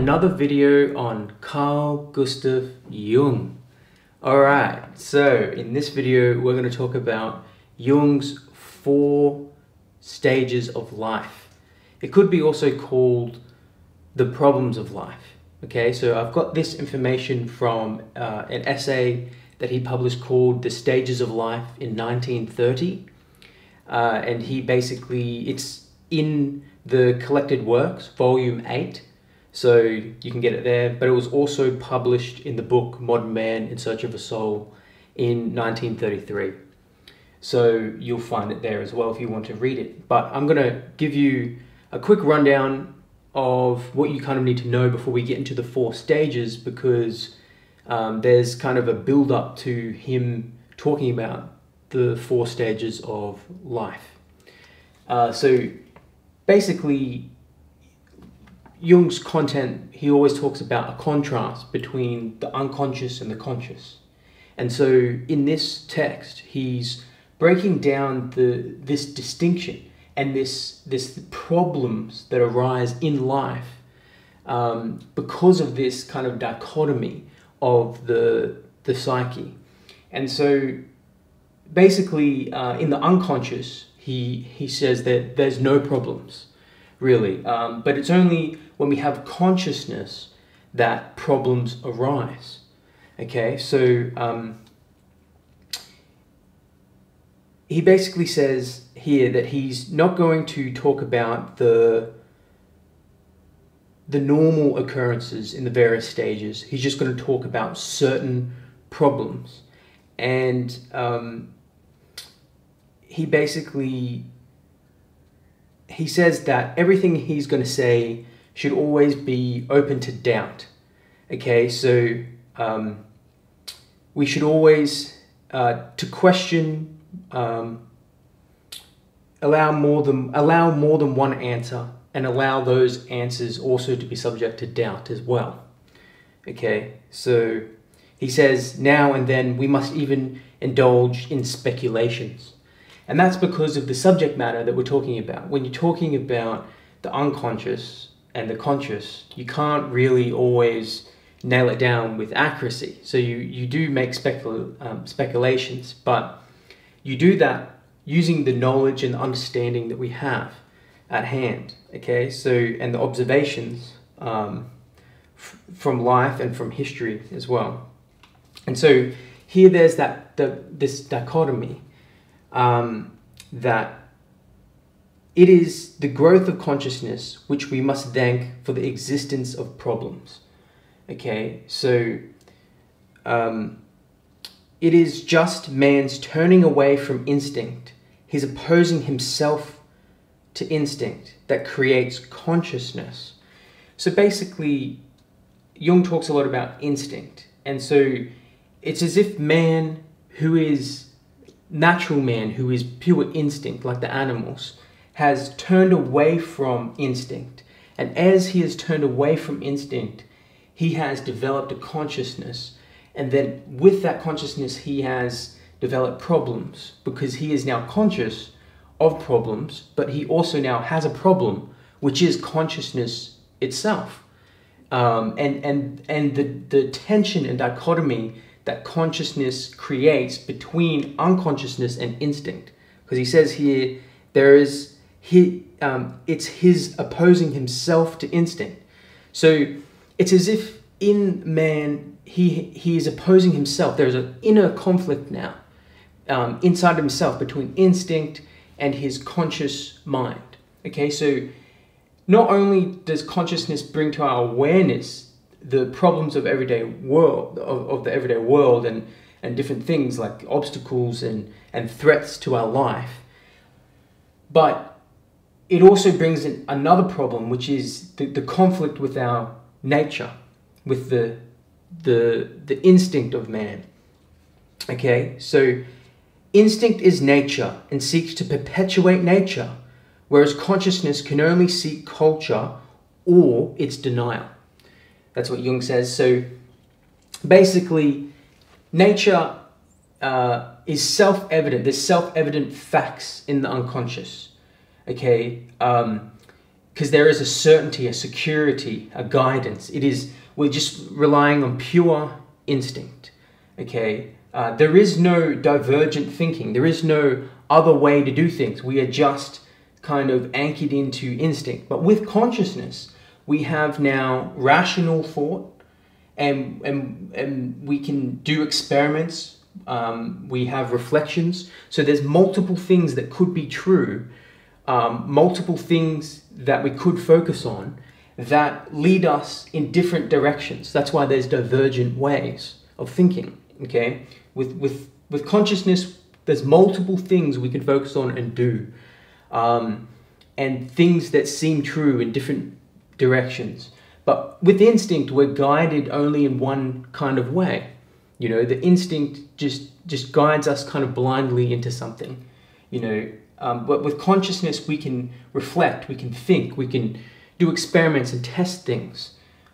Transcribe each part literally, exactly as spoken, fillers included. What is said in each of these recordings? another video on Carl Gustav Jung. Alright, so in this video we're going to talk about Jung's four stages of life. It could be also called the problems of life. Okay, so I've got this information from uh, an essay that he published called The Stages of Life in nineteen thirty. Uh, and he basically, it's in the Collected Works, Volume eight. So you can get it there, but it was also published in the book Modern Man in Search of a Soul in nineteen thirty-three. So you'll find it there as well if you want to read it. But I'm going to give you a quick rundown of what you kind of need to know before we get into the four stages, because um, there's kind of a build up to him talking about the four stages of life. Uh, so basically, Jung's content, he always talks about a contrast between the unconscious and the conscious. And so in this text, he's breaking down the this distinction and this this problems that arise in life um, because of this kind of dichotomy of the the psyche. And so basically uh, in the unconscious, he he says that there's no problems really, um, but it's only when we have consciousness that problems arise. Okay, so um, he basically says here that he's not going to talk about the the normal occurrences in the various stages. He's just going to talk about certain problems. And um, he basically, he says that everything he's going to say should always be open to doubt. Okay, so um, we should always uh, to question. Um, allow more than allow more than one answer, and allow those answers also to be subject to doubt as well. Okay, so he says now and then we must even indulge in speculations, and that's because of the subject matter that we're talking about. When you're talking about the unconscious and the conscious, you can't really always nail it down with accuracy. So you you do make specul um, speculations, but you do that using the knowledge and understanding that we have at hand, okay? So, and the observations um, f from life and from history as well. And so here there's that, the, this dichotomy um, that it is the growth of consciousness which we must thank for the existence of problems, okay? So, um, it is just man's turning away from instinct, his opposing himself to instinct, that creates consciousness. So basically, Jung talks a lot about instinct. And so it's as if man, who is natural man, who is pure instinct, like the animals, has turned away from instinct. And as he has turned away from instinct, he has developed a consciousness. And then with that consciousness, he has developed problems, because he is now conscious of problems, but he also now has a problem, which is consciousness itself. Um, and and, and the, the tension and dichotomy that consciousness creates between unconsciousness and instinct. Because he says here, there is he, um, it's his opposing himself to instinct. So it's as if in man, He, he is opposing himself. There's an inner conflict now um, inside himself between instinct and his conscious mind. Okay, so not only does consciousness bring to our awareness the problems of everyday world, of, of the everyday world and, and different things like obstacles and, and threats to our life, but it also brings in another problem, which is the, the conflict with our nature, with the the the instinct of man. Okay, so instinct is nature and seeks to perpetuate nature, whereas consciousness can only seek culture or its denial. That's what Jung says. So basically, nature uh, is self-evident. There's self-evident facts in the unconscious. Okay, um, because there is a certainty, a security, a guidance. It is, we're just relying on pure instinct, okay? Uh, there is no divergent thinking. There is no other way to do things. We are just kind of anchored into instinct. But with consciousness, we have now rational thought, and, and, and we can do experiments. Um, we have reflections. So there's multiple things that could be true, um, multiple things that we could focus on that lead us in different directions. That's why there's divergent ways of thinking, okay? With, with, with consciousness, there's multiple things we can focus on and do, um, and things that seem true in different directions. But with instinct, we're guided only in one kind of way. You know, the instinct just, just guides us kind of blindly into something, you know. Um, but with consciousness, we can reflect, we can think, we can do experiments and test things.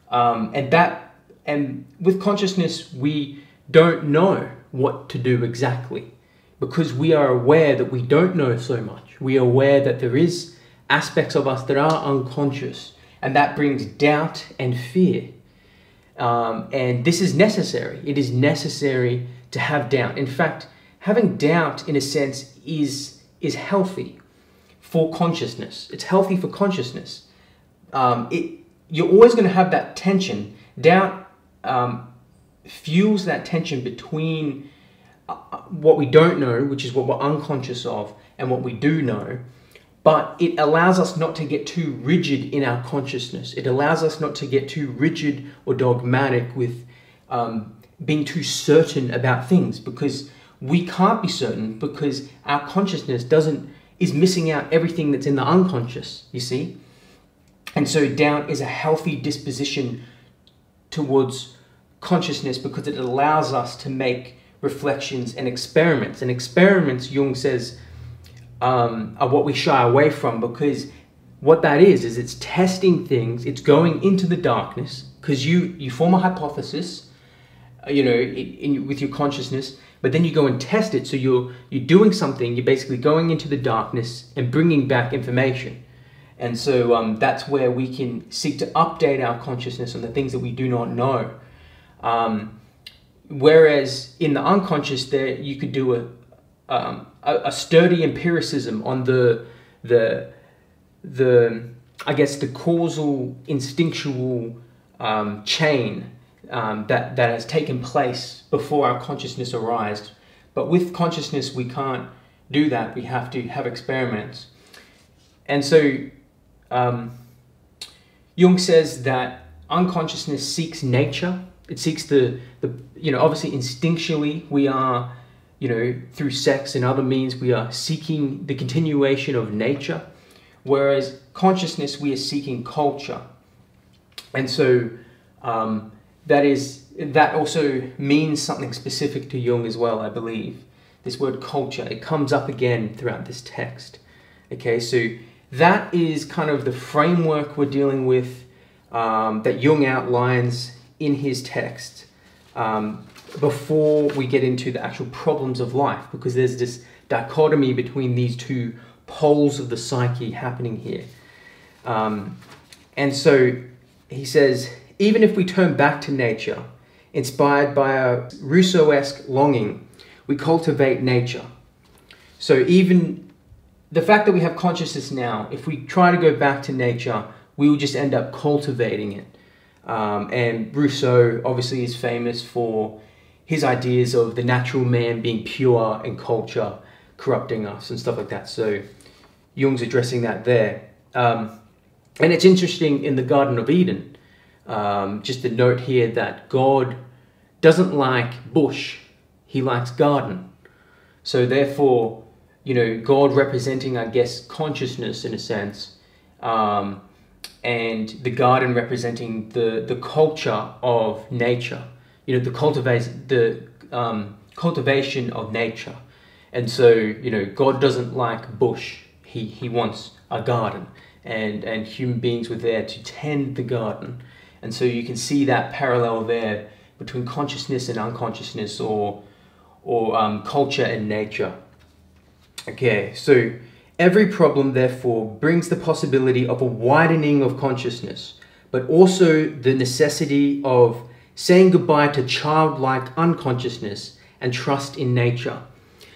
Um, and that, and with consciousness, we don't know what to do exactly, because we are aware that we don't know so much. We are aware that there is aspects of us that are unconscious, and that brings doubt and fear. Um, and this is necessary. It is necessary to have doubt. In fact, having doubt, in a sense, is is healthy for consciousness. It's healthy for consciousness. Um, it, you're always going to have that tension. Doubt um, fuels that tension between uh, what we don't know, which is what we're unconscious of, and what we do know. But it allows us not to get too rigid in our consciousness. It allows us not to get too rigid or dogmatic with um, being too certain about things, because we can't be certain, because our consciousness doesn't is missing out everything that's in the unconscious, you see? And so doubt is a healthy disposition towards consciousness, because it allows us to make reflections and experiments. And experiments, Jung says, Um, are what we shy away from, because what that is, is it's testing things, it's going into the darkness, because you, you form a hypothesis, you know, in, in, with your consciousness, but then you go and test it, so you're, you're doing something, you're basically going into the darkness and bringing back information. And so um, that's where we can seek to update our consciousness on the things that we do not know. Um, whereas in the unconscious there, you could do a Um, a, a sturdy empiricism on the, the, the, I guess, the causal, instinctual um, chain um, that, that has taken place before our consciousness arrived. But with consciousness, we can't do that. We have to have experiments. And so um, Jung says that unconsciousness seeks nature. It seeks the, the, you know, obviously instinctually we are, you know, through sex and other means, we are seeking the continuation of nature, whereas consciousness, we are seeking culture. And so um, that is, that also means something specific to Jung as well, I believe. This word culture, it comes up again throughout this text. Okay, so that is kind of the framework we're dealing with, um, that Jung outlines in his text. Um, before we get into the actual problems of life, because there's this dichotomy between these two poles of the psyche happening here. Um, and so he says, even if we turn back to nature, inspired by a Rousseau-esque longing, we cultivate nature. So even the fact that we have consciousness now, if we try to go back to nature, we will just end up cultivating it. Um, and Rousseau obviously is famous for his ideas of the natural man being pure and culture corrupting us and stuff like that. So Jung's addressing that there. Um, and it's interesting in the Garden of Eden, um, just a note here that God doesn't like bush, he likes garden. So therefore, you know, God representing, I guess, consciousness in a sense, um, and the garden representing the, the culture of nature. You know, the cultivate the um, cultivation of nature. And so, you know, God doesn't like bush. He, he wants a garden, and, and human beings were there to tend the garden. And so you can see that parallel there between consciousness and unconsciousness, or, or um, culture and nature. Okay, so Every problem, therefore, brings the possibility of a widening of consciousness, but also the necessity of saying goodbye to childlike unconsciousness and trust in nature.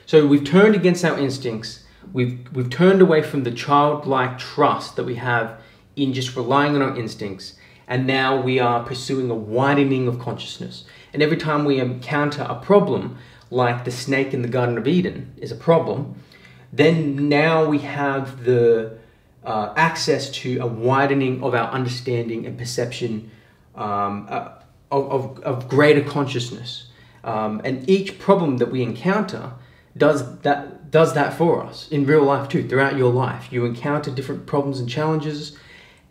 So we've turned against our instincts. We've, we've turned away from the childlike trust that we have in just relying on our instincts. And now we are pursuing a widening of consciousness. And every time we encounter a problem, like the snake in the Garden of Eden is a problem, then now we have the uh, access to a widening of our understanding and perception um, uh, of, of, of greater consciousness. Um, and each problem that we encounter does that, does that for us in real life too. Throughout your life, you encounter different problems and challenges,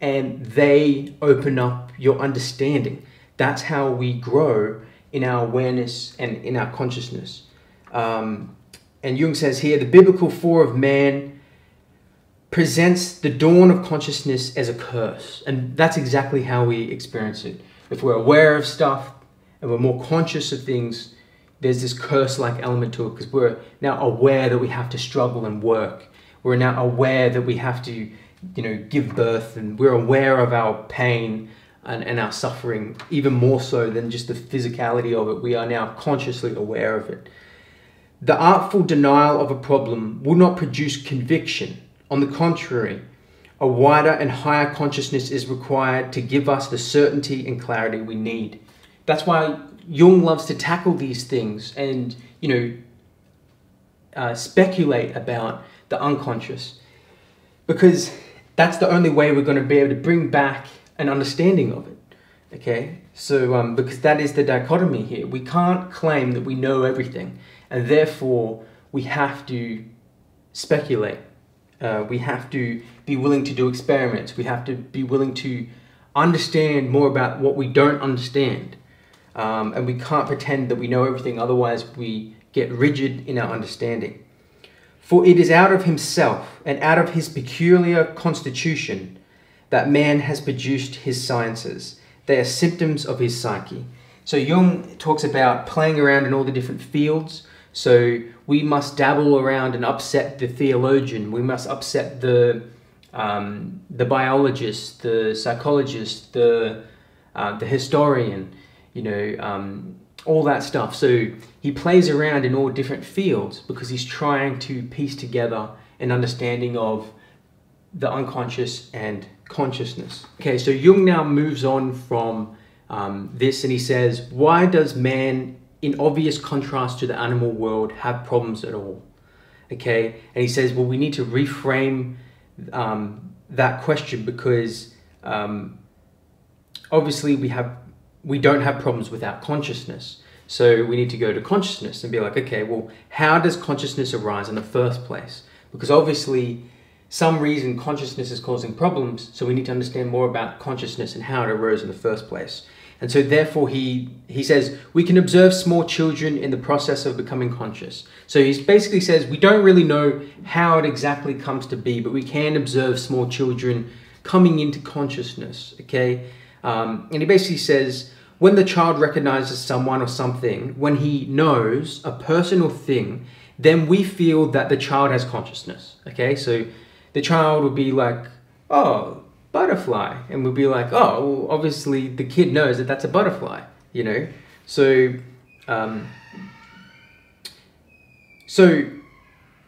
and they open up your understanding. That's how we grow in our awareness and in our consciousness. Um, and Jung says here, the biblical fall of man presents the dawn of consciousness as a curse. And that's exactly how we experience it. If we're aware of stuff and we're more conscious of things, there's this curse-like element to it, because we're now aware that we have to struggle and work. We're now aware that we have to you know, give birth, and we're aware of our pain and, and our suffering, even more so than just the physicality of it. We are now consciously aware of it. The artful denial of a problem will not produce conviction. On the contrary, a wider and higher consciousness is required to give us the certainty and clarity we need. That's why Jung loves to tackle these things and, you know, uh, speculate about the unconscious, because that's the only way we're going to be able to bring back an understanding of it, okay? So, um, because that is the dichotomy here. We can't claim that we know everything, and therefore we have to speculate. Uh, we have to be willing to do experiments. We have to be willing to understand more about what we don't understand. Um, and we can't pretend that we know everything, otherwise we get rigid in our understanding. For it is out of himself and out of his peculiar constitution that man has produced his sciences. They are symptoms of his psyche. So Jung talks about playing around in all the different fields. So we must dabble around and upset the theologian. We must upset the, um, the biologist, the psychologist, the, uh, the historian, you know, um, all that stuff. So he plays around in all different fields because he's trying to piece together an understanding of the unconscious and consciousness. Okay, so Jung now moves on from um, this, and he says, why does man, in obvious contrast to the animal world, have problems at all? Okay, and he says, well, we need to reframe um, that question, because um, obviously we have we don't have problems without consciousness. So we need to go to consciousness and be like, okay, well, how does consciousness arise in the first place? Because obviously, some reason consciousness is causing problems, so we need to understand more about consciousness and how it arose in the first place. And so therefore he, he says, we can observe small children in the process of becoming conscious. So he basically says, we don't really know how it exactly comes to be, but we can observe small children coming into consciousness, okay? Um, and he basically says, when the child recognizes someone or something, when he knows a person or thing, then we feel that the child has consciousness, okay? So the child would be like, oh, butterfly. And we'll be like, oh, well, obviously the kid knows that that's a butterfly, you know? So, um, so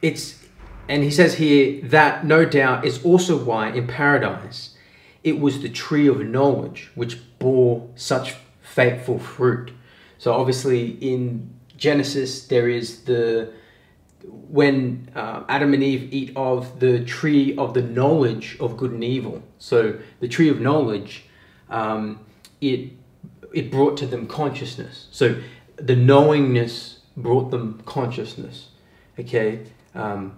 it's, and he says here that no doubt is also why in paradise, it was the tree of knowledge which bore such fateful fruit. So obviously in Genesis, there is the, when uh, Adam and Eve eat of the tree of the knowledge of good and evil. So the tree of knowledge, um, it, it brought to them consciousness. So the knowingness brought them consciousness. Okay. Um,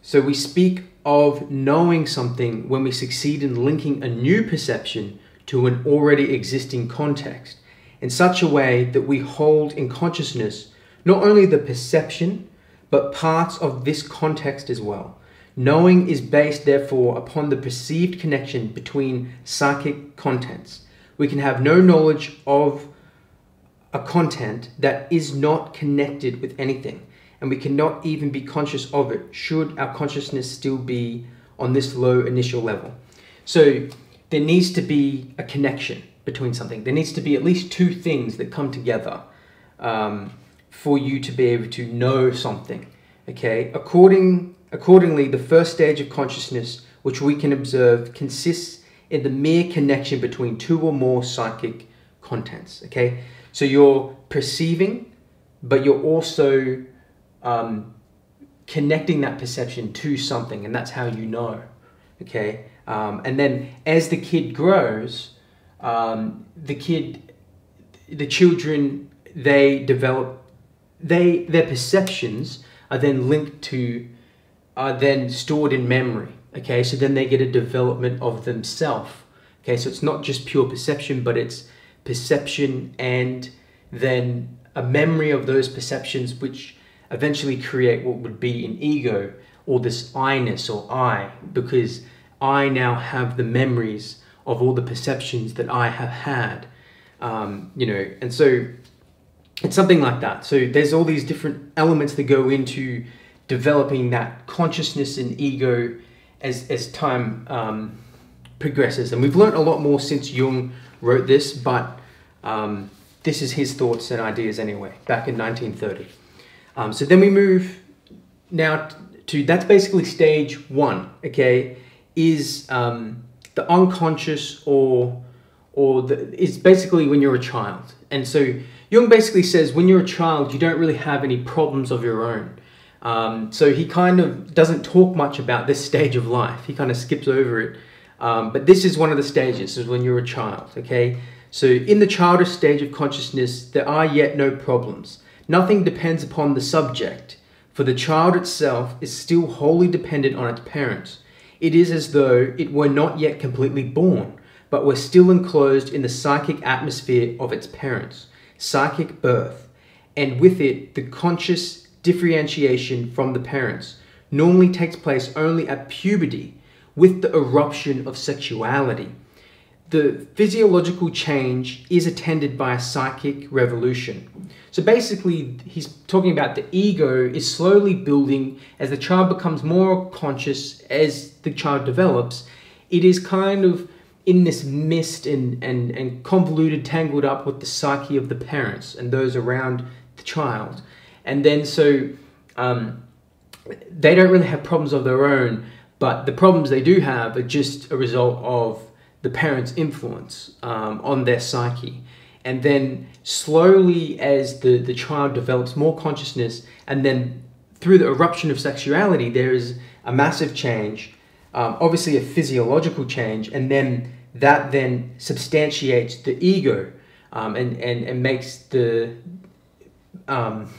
so we speak of knowing something when we succeed in linking a new perception to an already existing context in such a way that we hold in consciousness not only the perception, but parts of this context as well. Knowing is based, therefore, upon the perceived connection between psychic contents. We can have no knowledge of a content that is not connected with anything, and we cannot even be conscious of it, should our consciousness still be on this low initial level. So there needs to be a connection between something. There needs to be at least two things that come together um, for you to be able to know something. Okay. According, accordingly, the first stage of consciousness, which we can observe, consists in the mere connection between two or more psychic contents. Okay. So you're perceiving, but you're also um, connecting that perception to something, and that's how you know. Okay. Um, and then as the kid grows, um, the kid, the children, they develop, they, their perceptions are then linked to, are then stored in memory. Okay. So then they get a development of themselves. Okay. So it's not just pure perception, but it's perception and then a memory of those perceptions, which eventually create what would be an ego, or this I-ness, or I, because I now have the memories of all the perceptions that I have had, um, you know, and so it's something like that. So there's all these different elements that go into developing that consciousness and ego as, as time um, progresses. And we've learned a lot more since Jung wrote this, but um, this is his thoughts and ideas anyway, back in nineteen thirty. Um, so then we move now to, that's basically stage one, okay, is um, the unconscious, or, or the, it's basically when you're a child. And so Jung basically says when you're a child, you don't really have any problems of your own. Um, so he kind of doesn't talk much about this stage of life. He kind of skips over it. Um, but this is one of the stages, is when you're a child, okay? So in the childish stage of consciousness, there are yet no problems. Nothing depends upon the subject, for the child itself is still wholly dependent on its parents. It is as though it were not yet completely born, but were still enclosed in the psychic atmosphere of its parents, psychic birth, and with it the conscious differentiation from the parents normally takes place only at puberty, with the eruption of sexuality. The physiological change is attended by a psychic revolution. So basically, he's talking about the ego is slowly building as the child becomes more conscious, as the child develops. It is kind of in this mist and, and, and convoluted, tangled up with the psyche of the parents and those around the child. And then so um, they don't really have problems of their own, but the problems they do have are just a result of the parents' influence um, on their psyche. And then slowly, as the, the child develops more consciousness, and then through the eruption of sexuality, there is a massive change, um, obviously a physiological change, and then that then substantiates the ego um, and, and, and makes the, um,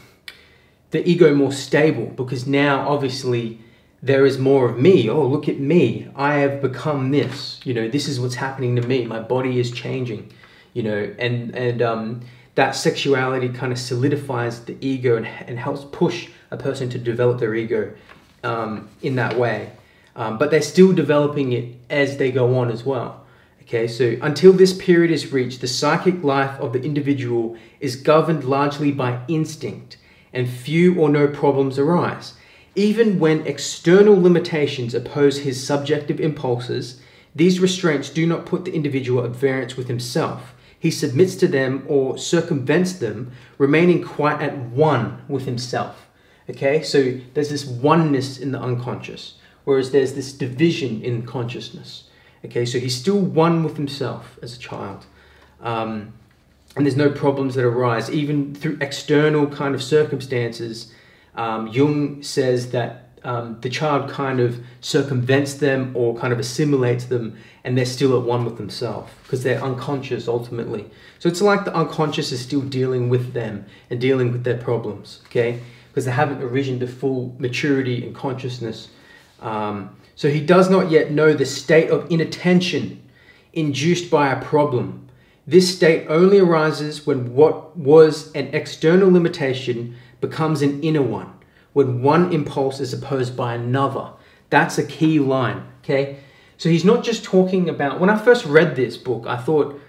the ego more stable, because now obviously there is more of me. Oh, look at me. I have become this. You know, this is what's happening to me. My body is changing, you know, and, and um, that sexuality kind of solidifies the ego and, and helps push a person to develop their ego um, in that way. Um, but they're still developing it as they go on as well. Okay, so until this period is reached, the psychic life of the individual is governed largely by instinct, and few or no problems arise. Even when external limitations oppose his subjective impulses, these restraints do not put the individual at variance with himself. He submits to them or circumvents them, remaining quite at one with himself. Okay, so there's this oneness in the unconscious, whereas there's this division in consciousness. Okay, so he's still one with himself as a child. Um, and there's no problems that arise, even through external kind of circumstances. Um, Jung says that um, the child kind of circumvents them or kind of assimilates them, and they're still at one with themselves because they're unconscious ultimately. So it's like the unconscious is still dealing with them and dealing with their problems, okay? Because they haven't arisen to full maturity and consciousness. Um, so he does not yet know the state of inattention induced by a problem. This state only arises when what was an external limitation becomes an inner one, when one impulse is opposed by another. That's a key line, okay? So he's not just talking about, when I first read this book, I thought,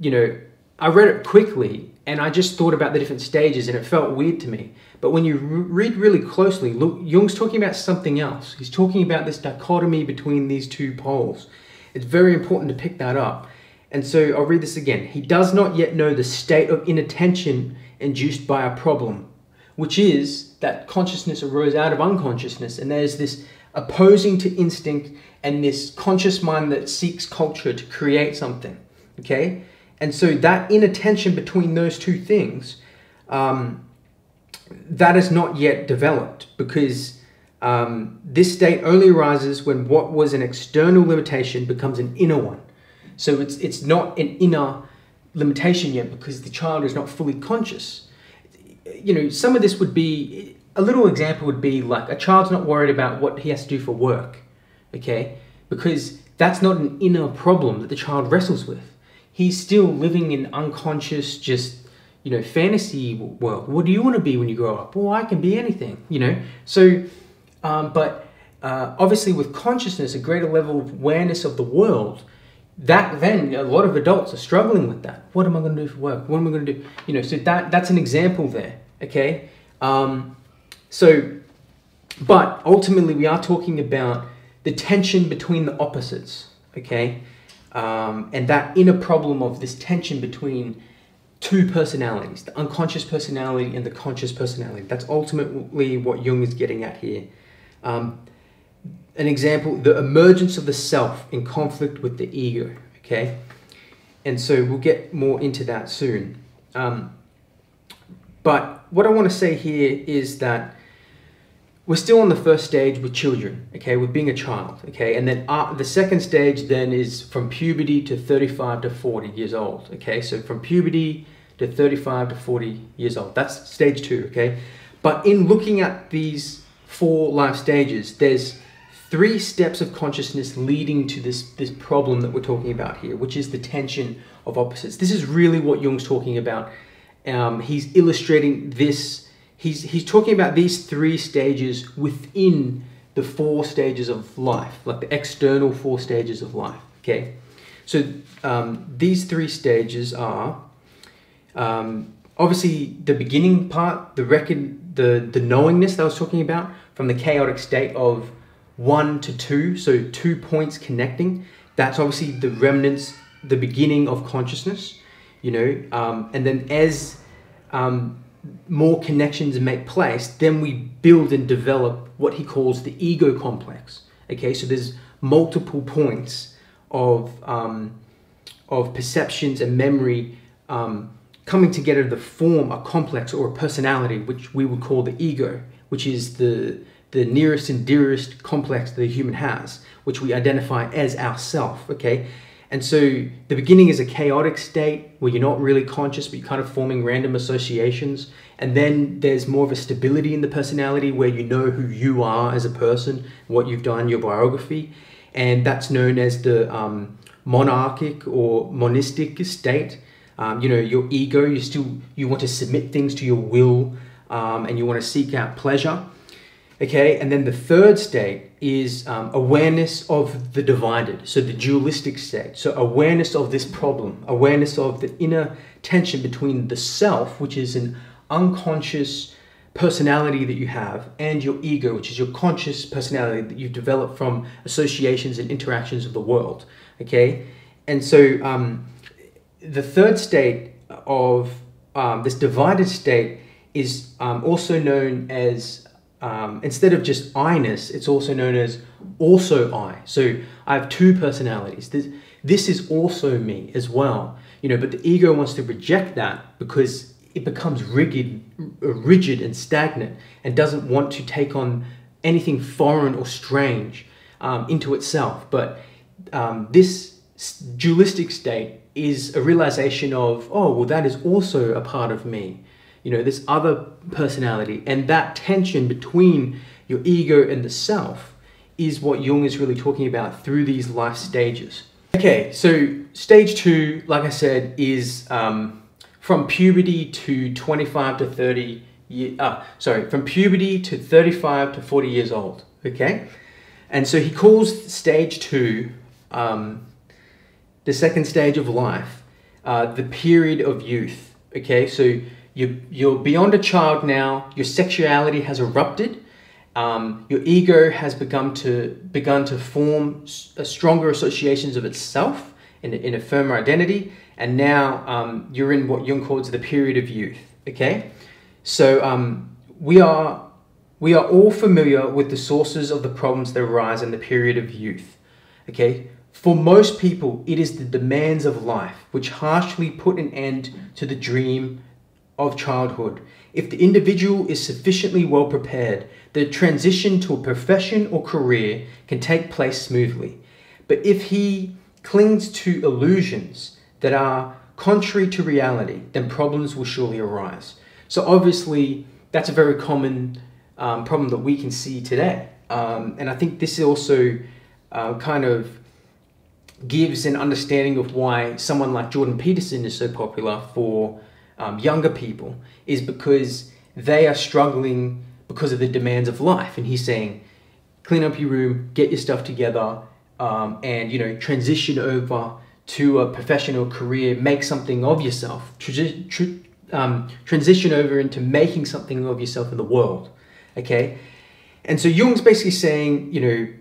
you know, I read it quickly and I just thought about the different stages and it felt weird to me. But when you read really closely, look, Jung's talking about something else. He's talking about this dichotomy between these two poles. It's very important to pick that up. And so I'll read this again. He does not yet know the state of inattention induced by a problem, which is that consciousness arose out of unconsciousness. And there's this opposing to instinct and this conscious mind that seeks culture to create something. Okay? And so that inattention between those two things, um, that is not yet developed, because um, this state only arises when what was an external limitation becomes an inner one. So it's, it's not an inner limitation yet, because the child is not fully conscious. You know, some of this would be, a little example would be like a child's not worried about what he has to do for work, okay? Because that's not an inner problem that the child wrestles with. He's still living in unconscious, just, you know, fantasy world. What do you want to be when you grow up? Well, I can be anything, you know? So, um, but uh, obviously with consciousness, a greater level of awareness of the world, that then a lot of adults are struggling with that. What am I going to do for work? What am I going to do? You know, so that, that's an example there, okay? Um, so, but ultimately we are talking about the tension between the opposites, okay? Um, and that inner problem of this tension between two personalities, the unconscious personality and the conscious personality. That's ultimately what Jung is getting at here. Um, an example, the emergence of the self in conflict with the ego, okay? And so we'll get more into that soon. Um, but what I want to say here is that we're still on the first stage with children, okay, with being a child, okay, and then uh, the second stage then is from puberty to thirty-five to forty years old, okay, so from puberty to thirty-five to forty years old, that's stage two, okay, but in looking at these four life stages, there's three steps of consciousness leading to this, this problem that we're talking about here, which is the tension of opposites. This is really what Jung's talking about. Um, he's illustrating this. He's, he's talking about these three stages within the four stages of life, like the external four stages of life, okay? So um, these three stages are um, obviously the beginning part, the, record, the, the knowingness that I was talking about, from the chaotic state of one to two, so two points connecting. That's obviously the remnants, the beginning of consciousness, you know, um, and then as... Um, more connections make place, then we build and develop what he calls the ego complex. Okay, so there's multiple points of, um, of perceptions and memory um, coming together to form a complex or a personality, which we would call the ego, which is the, the nearest and dearest complex that the human has, which we identify as ourself, okay? And so the beginning is a chaotic state where you're not really conscious, but you're kind of forming random associations. And then there's more of a stability in the personality where you know who you are as a person, what you've done, your biography. And that's known as the um, monarchic or monistic state. Um, you know, your ego, you still, you want to submit things to your will um, and you want to seek out pleasure. Okay, and then the third state is um, awareness of the divided, so the dualistic state. So awareness of this problem, awareness of the inner tension between the self, which is an unconscious personality that you have, and your ego, which is your conscious personality that you've developed from associations and interactions of the world. Okay, and so um, the third state of um, this divided state is um, also known as... Um, instead of just I-ness, it's also known as also I. So I have two personalities. This, this is also me as well, you know, but the ego wants to reject that because it becomes rigid, rigid and stagnant and doesn't want to take on anything foreign or strange um, into itself. But um, this dualistic state is a realization of, oh, well, that is also a part of me. You know, this other personality, and that tension between your ego and the self is what Jung is really talking about through these life stages. Okay, so stage two, like I said, is um, from puberty to twenty-five to thirty. Year, uh, sorry, from puberty to thirty-five to forty years old. Okay, and so he calls stage two um, the second stage of life. uh, the period of youth. Okay, so you, you're beyond a child now, your sexuality has erupted, um, your ego has begun to, begun to form stronger associations of itself in, in a firmer identity, and now um, you're in what Jung calls the period of youth. Okay, so um, we are we are all familiar with the sources of the problems that arise in the period of youth. Okay, for most people, it is the demands of life which harshly put an end to the dream of childhood. If the individual is sufficiently well prepared, the transition to a profession or career can take place smoothly. But if he clings to illusions that are contrary to reality, then problems will surely arise. So obviously, that's a very common um, problem that we can see today. Um, and I think this is also uh, kind of gives an understanding of why someone like Jordan Peterson is so popular for um, younger people, is because they are struggling because of the demands of life. And he's saying, clean up your room, get your stuff together, um, and, you know, transition over to a professional career, make something of yourself, transi tr um, transition over into making something of yourself in the world, okay? And so Jung's basically saying, you know,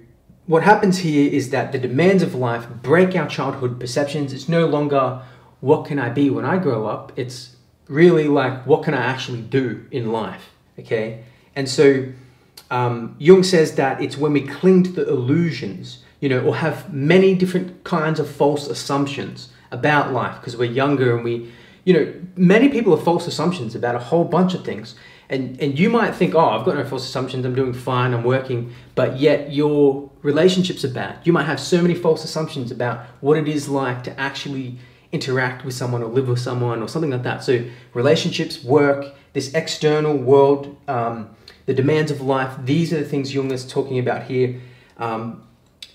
what happens here is that the demands of life break our childhood perceptions. It's no longer, what can I be when I grow up? It's really like, what can I actually do in life, okay? And so um, Jung says that it's when we cling to the illusions, you know, or have many different kinds of false assumptions about life because we're younger and we, you know, many people have false assumptions about a whole bunch of things. And, and you might think, oh, I've got no false assumptions, I'm doing fine, I'm working, but yet your relationship's are bad. You might have so many false assumptions about what it is like to actually interact with someone or live with someone or something like that. So relationships, work, this external world, um, the demands of life, these are the things Jung is talking about here. Um,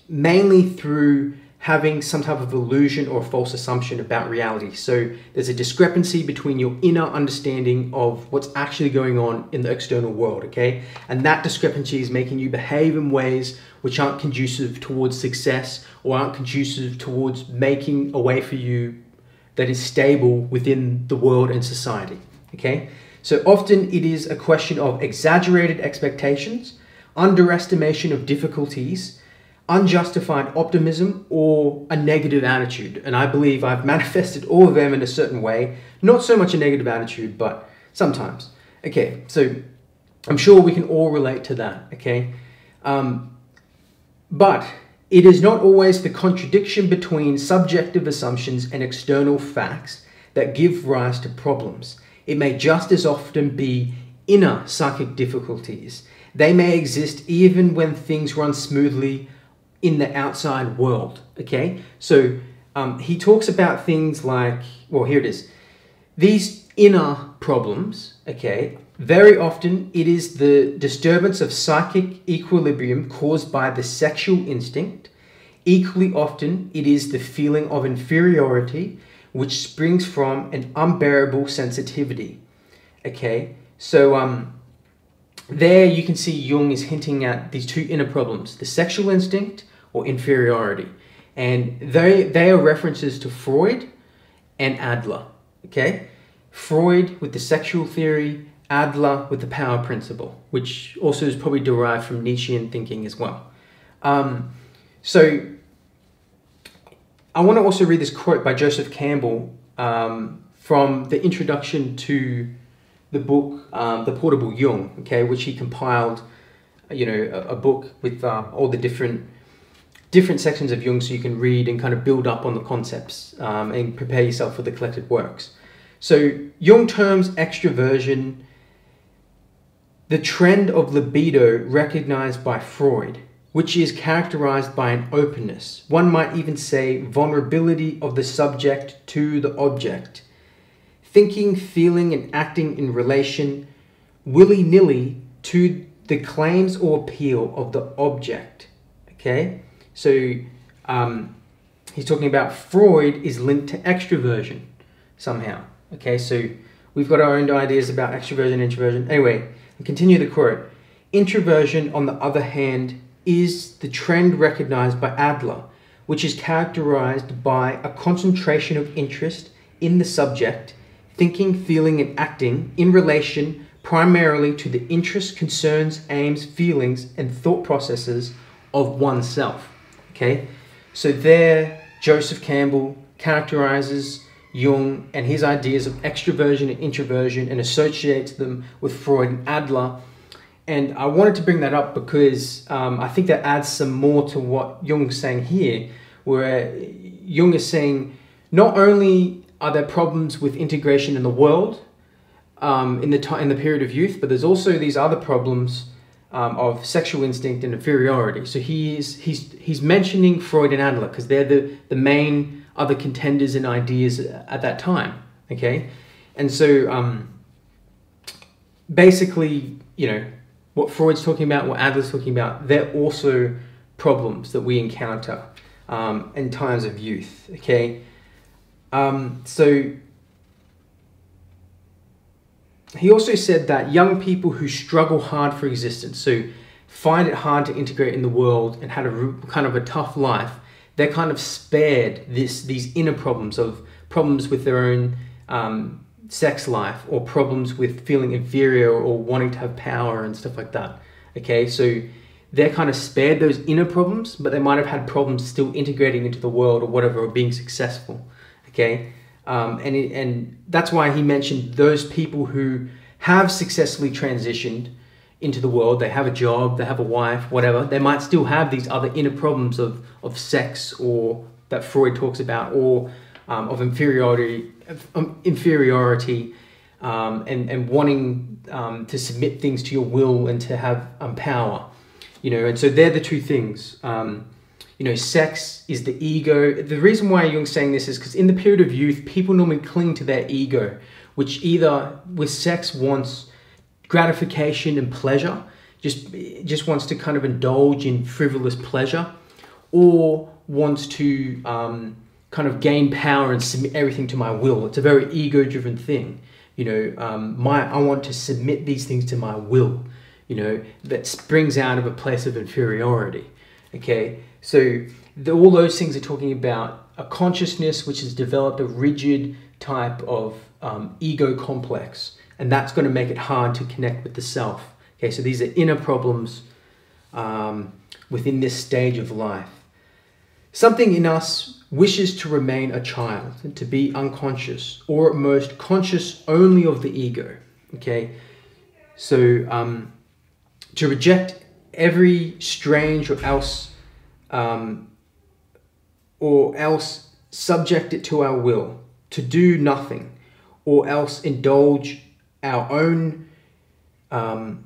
mainly through having some type of illusion or false assumption about reality. So there's a discrepancy between your inner understanding of what's actually going on in the external world, okay? And that discrepancy is making you behave in ways which aren't conducive towards success or aren't conducive towards making a way for you that is stable within the world and society, okay? So often it is a question of exaggerated expectations, underestimation of difficulties, unjustified optimism, or a negative attitude. And I believe I've manifested all of them in a certain way. Not so much a negative attitude, but sometimes. Okay, so I'm sure we can all relate to that, okay? Um, but it is not always the contradiction between subjective assumptions and external facts that give rise to problems. It may just as often be inner psychic difficulties. They may exist even when things run smoothly in the outside world, okay? So um, he talks about things like, well, here it is. These inner problems, okay, very often it is the disturbance of psychic equilibrium caused by the sexual instinct. Equally often, it is the feeling of inferiority, which springs from an unbearable sensitivity, okay? So um, there you can see Jung is hinting at these two inner problems, the sexual instinct or inferiority, and they they are references to Freud and Adler, okay? Freud with the sexual theory, Adler with the power principle, which also is probably derived from Nietzschean thinking as well. Um, so I want to also read this quote by Joseph Campbell um, from the introduction to the book, um, The Portable Jung, okay, which he compiled, you know, a, a book with uh, all the different different sections of Jung, so you can read and kind of build up on the concepts um, and prepare yourself for the collected works. So Jung terms extraversion the trend of libido recognized by Freud, which is characterized by an openness. One might even say vulnerability of the subject to the object. Thinking, feeling, and acting in relation willy-nilly to the claims or appeal of the object, okay? So um, he's talking about Freud is linked to extroversion somehow, okay? So we've got our own ideas about extroversion, introversion. Anyway, I'll continue the quote. Introversion, on the other hand, is the trend recognized by Adler, which is characterized by a concentration of interest in the subject, thinking, feeling, and acting in relation primarily to the interests, concerns, aims, feelings, and thought processes of oneself. Okay, so there Joseph Campbell characterizes Jung and his ideas of extroversion and introversion and associates them with Freud and Adler. And I wanted to bring that up because um, I think that adds some more to what Jung's saying here, where Jung is saying not only are there problems with integration in the world um, in, the in the period of youth, but there's also these other problems um, of sexual instinct and inferiority. So he's, he's, he's mentioning Freud and Adler because they're the, the main other contenders and ideas at that time. Okay, and so um, basically, you know, what Freud's talking about, what Adler's talking about, they're also problems that we encounter um, in times of youth, okay? Um, so he also said that young people who struggle hard for existence, so find it hard to integrate in the world and had a kind of a tough life, they're kind of spared this, these inner problems of problems with their own um, sex life or problems with feeling inferior or wanting to have power and stuff like that. Okay, so they're kind of spared those inner problems, but they might have had problems still integrating into the world or whatever, or being successful. Okay, um, and, it, and that's why he mentioned those people who have successfully transitioned into the world, they have a job, they have a wife, whatever, they might still have these other inner problems of, of sex or that Freud talks about, or um, of inferiority, Um, inferiority um, and, and wanting um, to submit things to your will and to have um, power, you know, and so they're the two things. Um, you know, sex is the ego. The reason why Jung's saying this is because in the period of youth, people normally cling to their ego, which either with sex wants gratification and pleasure, just, just wants to kind of indulge in frivolous pleasure, or wants to um, kind of gain power and submit everything to my will. It's a very ego-driven thing, you know. Um, my I want to submit these things to my will, you know. That springs out of a place of inferiority. Okay, so the, all those things are talking about a consciousness which has developed a rigid type of um, ego complex, and that's going to make it hard to connect with the self. Okay, so these are inner problems um, within this stage of life. Something in us wishes to remain a child, to be unconscious, or at most conscious only of the ego, okay? So um, to reject every strange or else, um, or else subject it to our will, to do nothing, or else indulge our own um,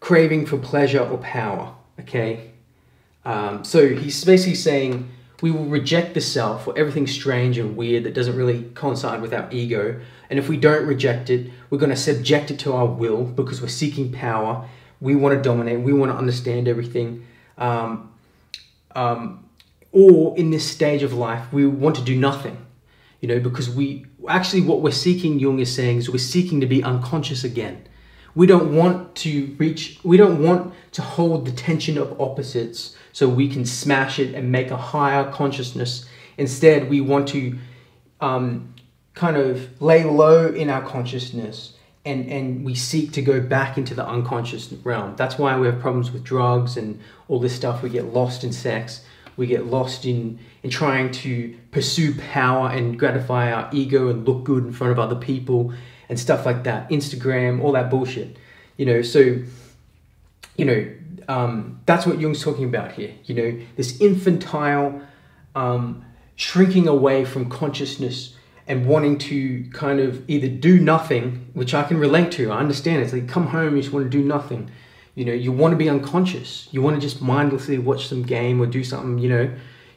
craving for pleasure or power, okay? Um, so he's basically saying we will reject the self or everything strange and weird that doesn't really coincide with our ego. And if we don't reject it, we're going to subject it to our will because we're seeking power. We want to dominate. We want to understand everything. Um, um, or in this stage of life, we want to do nothing, you know, because we actually what we're seeking, Jung is saying, is we're seeking to be unconscious again. We don't want to reach, we don't want to hold the tension of opposites so we can smash it and make a higher consciousness. Instead, we want to um, kind of lay low in our consciousness and, and we seek to go back into the unconscious realm. That's why we have problems with drugs and all this stuff. We get lost in sex. We get lost in, in trying to pursue power and gratify our ego and look good in front of other people and stuff like that, Instagram, all that bullshit, you know. So, you know, um, that's what Jung's talking about here, you know, this infantile um, shrinking away from consciousness and wanting to kind of either do nothing, which I can relate to, I understand, it's like come home, you just want to do nothing, you know, you want to be unconscious, you want to just mindlessly watch some game or do something, you know,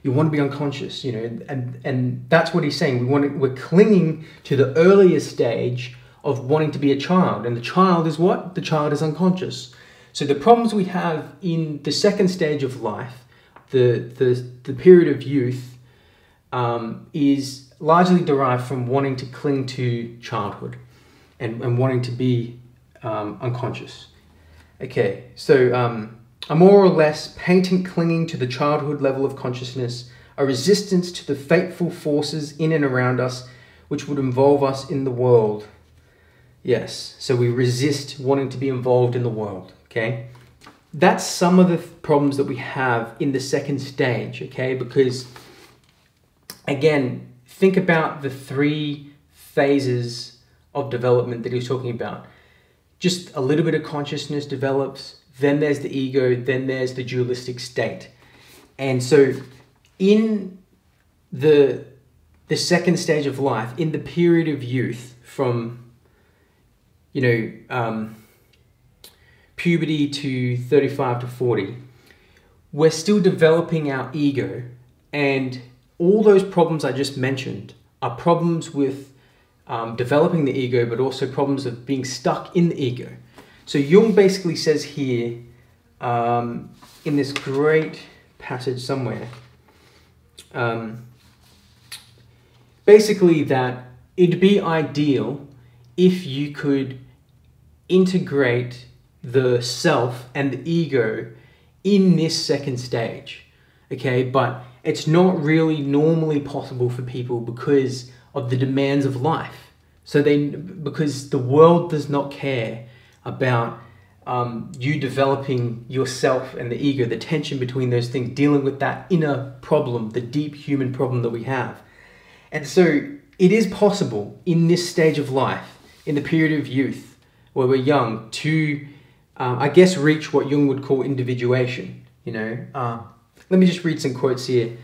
you want to be unconscious, you know, and, and that's what he's saying. We want to, we're clinging to the earlier stage of wanting to be a child. And the child is what? The child is unconscious. So the problems we have in the second stage of life, the, the, the period of youth, um, is largely derived from wanting to cling to childhood and, and wanting to be um, unconscious. Okay, so um, are more or less patent clinging to the childhood level of consciousness, a resistance to the fateful forces in and around us which would involve us in the world. Yes, so we resist wanting to be involved in the world, okay? That's some of the problems that we have in the second stage, okay? Because, again, think about the three phases of development that he was talking about. Just a little bit of consciousness develops, then there's the ego, then there's the dualistic state. And so in the, the second stage of life, in the period of youth from, you know, um, puberty to thirty-five to forty, we're still developing our ego, and all those problems I just mentioned are problems with um, developing the ego, but also problems of being stuck in the ego. So Jung basically says here, um, in this great passage somewhere, um, basically that it'd be ideal if you could integrate the self and the ego in this second stage, okay? But it's not really normally possible for people because of the demands of life. So they, because the world does not care about um, you developing yourself and the ego, the tension between those things, dealing with that inner problem, the deep human problem that we have. And so it is possible in this stage of life, in the period of youth, where we're young, to, um, I guess, reach what Jung would call individuation, you know? Uh, Let me just read some quotes here.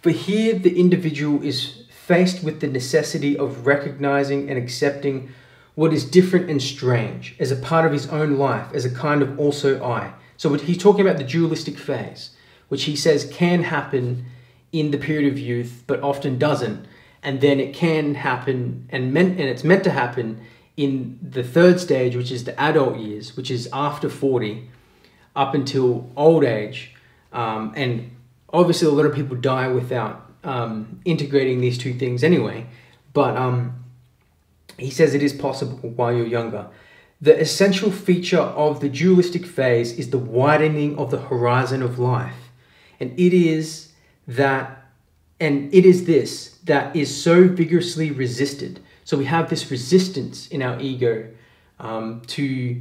For here, the individual is faced with the necessity of recognizing and accepting what is different and strange as a part of his own life, as a kind of also I. So he's talking about the dualistic phase, which he says can happen in the period of youth, but often doesn't. And then it can happen, and, meant, and it's meant to happen in the third stage, which is the adult years, which is after forty, up until old age. Um, and obviously a lot of people die without um, integrating these two things anyway, but um, he says it is possible while you're younger. The essential feature of the dualistic phase is the widening of the horizon of life, and it is that, and it is this that is so vigorously resisted. So we have this resistance in our ego um, to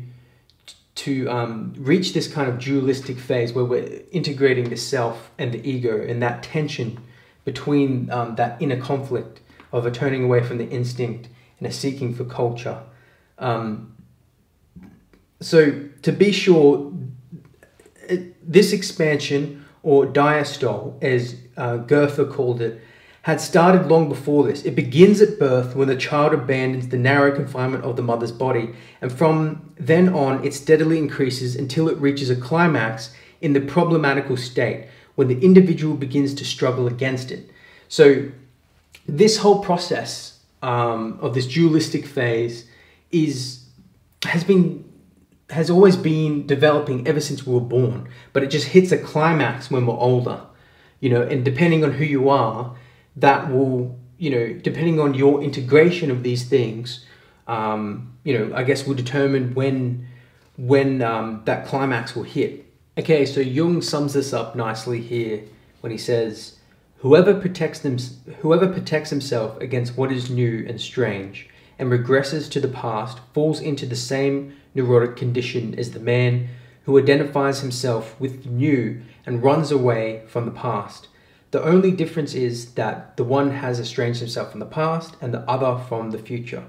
to um, reach this kind of dualistic phase where we're integrating the self and the ego, and that tension between um, that inner conflict of a turning away from the instinct and a seeking for culture. Um, so to be sure, this expansion, or diastole, as uh, Goethe called it, had started long before this. It begins at birth when the child abandons the narrow confinement of the mother's body, and from then on it steadily increases until it reaches a climax in the problematical state when the individual begins to struggle against it. So this whole process um, of this dualistic phase is has been has always been developing ever since we were born, but it just hits a climax when we're older, you know, and depending on who you are, that will, you know, depending on your integration of these things, um, you know, I guess will determine when, when um, that climax will hit. Okay, so Jung sums this up nicely here when he says, whoever protects them, whoever protects himself against what is new and strange and regresses to the past falls into the same neurotic condition as the man who identifies himself with the new and runs away from the past. The only difference is that the one has estranged himself from the past and the other from the future.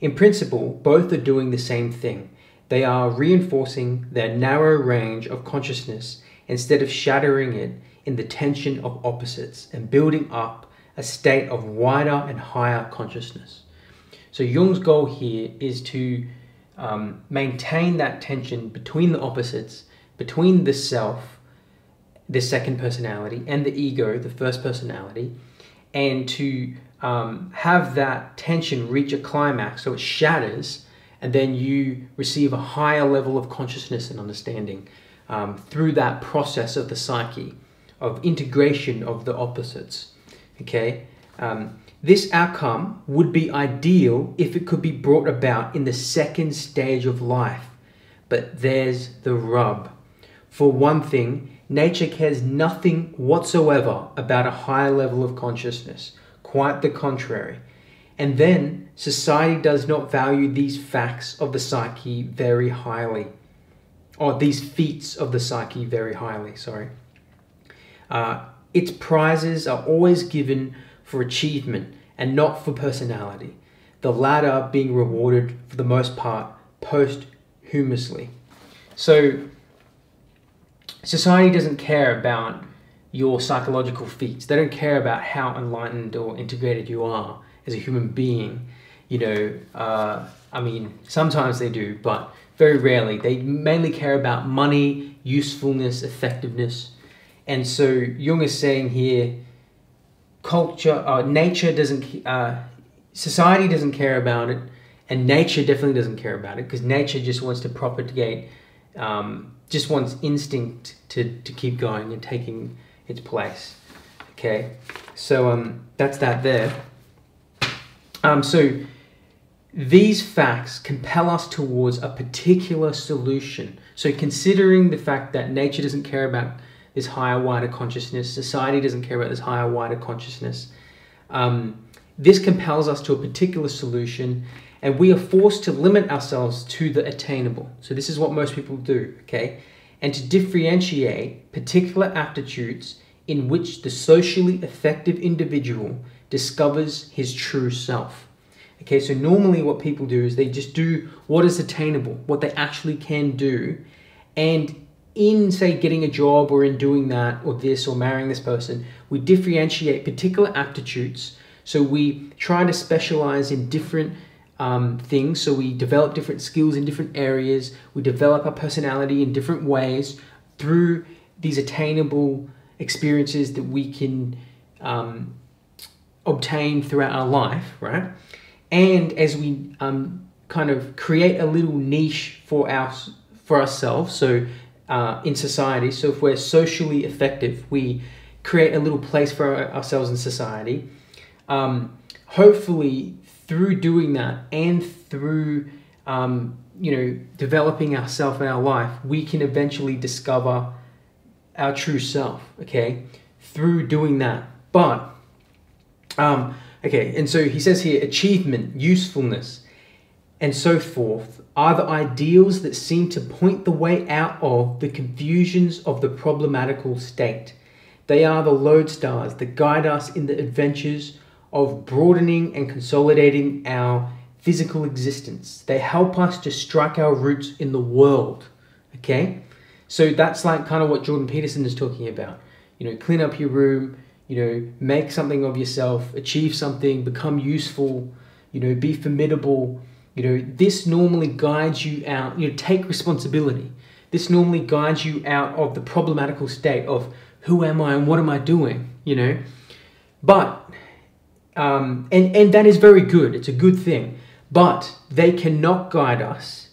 In principle, both are doing the same thing. They are reinforcing their narrow range of consciousness instead of shattering it in the tension of opposites and building up a state of wider and higher consciousness. So Jung's goal here is to um, maintain that tension between the opposites, between the self, the second personality, and the ego, the first personality, and to um, have that tension reach a climax so it shatters, and then you receive a higher level of consciousness and understanding um, through that process of the psyche, of integration of the opposites, okay? Um, this outcome would be ideal if it could be brought about in the second stage of life, but there's the rub. For one thing, nature cares nothing whatsoever about a higher level of consciousness, quite the contrary. And then, society does not value these facts of the psyche very highly, or these feats of the psyche very highly, sorry. Uh, its prizes are always given for achievement and not for personality, the latter being rewarded for the most part posthumously. So, society doesn't care about your psychological feats. They don't care about how enlightened or integrated you are as a human being. You know, uh, I mean, sometimes they do, but very rarely. They mainly care about money, usefulness, effectiveness. And so Jung is saying here, culture, uh, nature doesn't, uh, society doesn't care about it, and nature definitely doesn't care about it, because nature just wants to propagate, um, just wants instinct to, to keep going and taking its place. Okay, so um, that's that there. Um, so these facts compel us towards a particular solution. So considering the fact that nature doesn't care about this higher, wider consciousness, society doesn't care about this higher, wider consciousness, um, this compels us to a particular solution, and we are forced to limit ourselves to the attainable. So this is what most people do, okay? And to differentiate particular aptitudes in which the socially effective individual discovers his true self. Okay, so normally what people do is they just do what is attainable, what they actually can do, and in, say, getting a job or in doing that or this or marrying this person, we differentiate particular aptitudes. So we try to specialize in different um, things. So we develop different skills in different areas. We develop our personality in different ways through these attainable experiences that we can um, obtain throughout our life, right? And as we um, kind of create a little niche for our for ourselves, so uh, in society, so if we're socially effective, we create a little place for our, ourselves in society. Um, hopefully, through doing that and through um, you know developing ourselves in our life, we can eventually discover our true self. Okay, through doing that, but. Um, okay, and so he says here, achievement, usefulness, and so forth are the ideals that seem to point the way out of the confusions of the problematical state. They are the lodestars that guide us in the adventures of broadening and consolidating our physical existence. They help us to strike our roots in the world, okay? So that's like kind of what Jordan Peterson is talking about. You know, clean up your room, you know, make something of yourself, achieve something, become useful, you know, be formidable. You know, this normally guides you out, you know, take responsibility. This normally guides you out of the problematical state of who am I and what am I doing, you know. But, um, and, and that is very good, it's a good thing. But they cannot guide us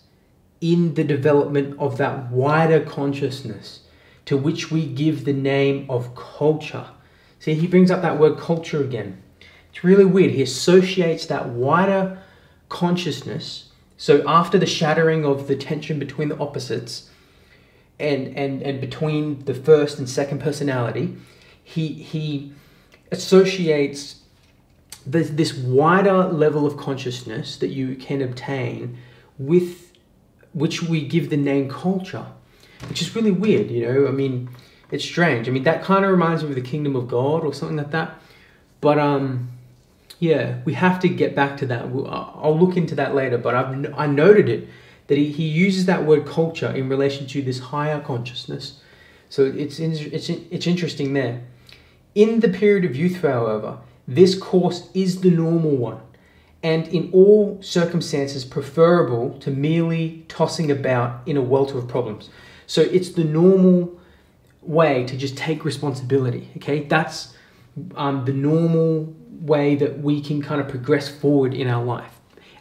in the development of that wider consciousness to which we give the name of culture. See, he brings up that word culture again. It's really weird. He associates that wider consciousness. So after the shattering of the tension between the opposites and, and, and between the first and second personality, he, he associates this, this wider level of consciousness that you can obtain with which we give the name culture, which is really weird, you know, I mean... It's strange. I mean, that kind of reminds me of the kingdom of God or something like that. But, um, yeah, we have to get back to that. We'll, I'll look into that later, but I've, I noted it, that he, he uses that word culture in relation to this higher consciousness. So it's, it's, it's interesting there. In the period of youth, however, this course is the normal one, and in all circumstances preferable to merely tossing about in a welter of problems. So it's the normal way to just take responsibility, okay? That's um, the normal way that we can kind of progress forward in our life.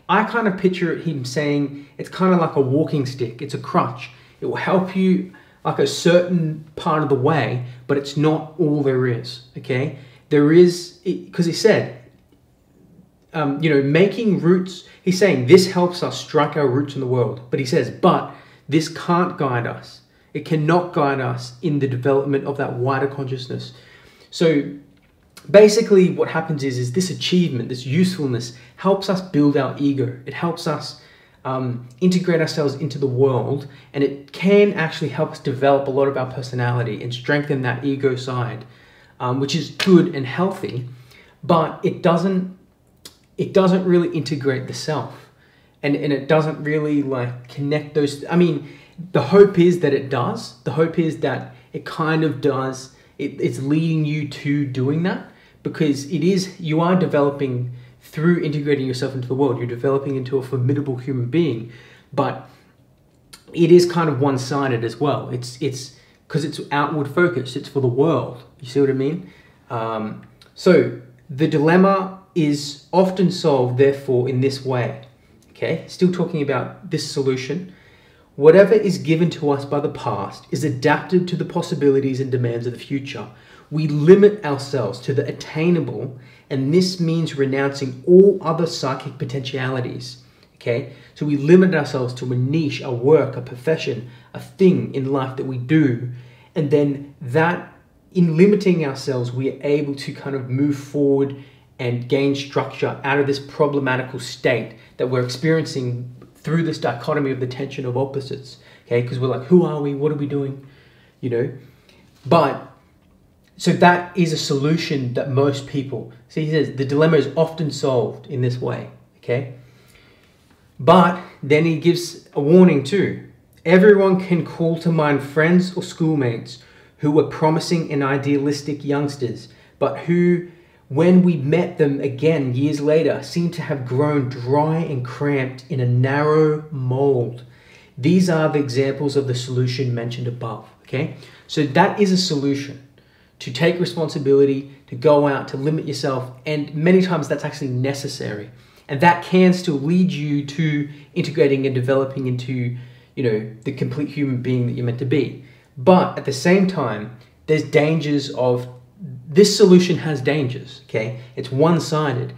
I kind of picture him saying it's kind of like a walking stick, it's a crutch. It will help you like a certain part of the way, but it's not all there is, okay? There is, because he said, um, you know, making roots, he's saying this helps us strike our roots in the world, but he says, but this can't guide us. It cannot guide us in the development of that wider consciousness. So basically what happens is, is this achievement, this usefulness, helps us build our ego. It helps us um, integrate ourselves into the world, and it can actually help us develop a lot of our personality and strengthen that ego side, um, which is good and healthy, but it doesn't, it doesn't really integrate the self, and, and it doesn't really like connect those. I mean, the hope is that it does. The hope is that it kind of does. It, it's leading you to doing that, because it is, you are developing through integrating yourself into the world. You're developing into a formidable human being, but it is kind of one-sided as well. It's it's because it's outward focused. It's for the world. You see what I mean? Um, so the dilemma is often solved, therefore, in this way. Okay, still talking about this solution. Whatever is given to us by the past is adapted to the possibilities and demands of the future. We limit ourselves to the attainable, and this means renouncing all other psychic potentialities. Okay, so we limit ourselves to a niche, a work, a profession, a thing in life that we do, and then that, in limiting ourselves, we are able to kind of move forward and gain structure out of this problematical state that we're experiencing through this dichotomy of the tension of opposites, okay? Because we're like, who are we? What are we doing? You know? But, so that is a solution that most people, see, he says, the dilemma is often solved in this way, okay? But then he gives a warning too. Everyone can call to mind friends or schoolmates who were promising and idealistic youngsters, but who, when we met them again years later, seemed to have grown dry and cramped in a narrow mold. These are the examples of the solution mentioned above, okay? So that is a solution, to take responsibility, to go out, to limit yourself, and many times that's actually necessary. And that can still lead you to integrating and developing into, you know, the complete human being that you're meant to be. But at the same time, there's dangers of this solution has dangers, okay? It's one-sided.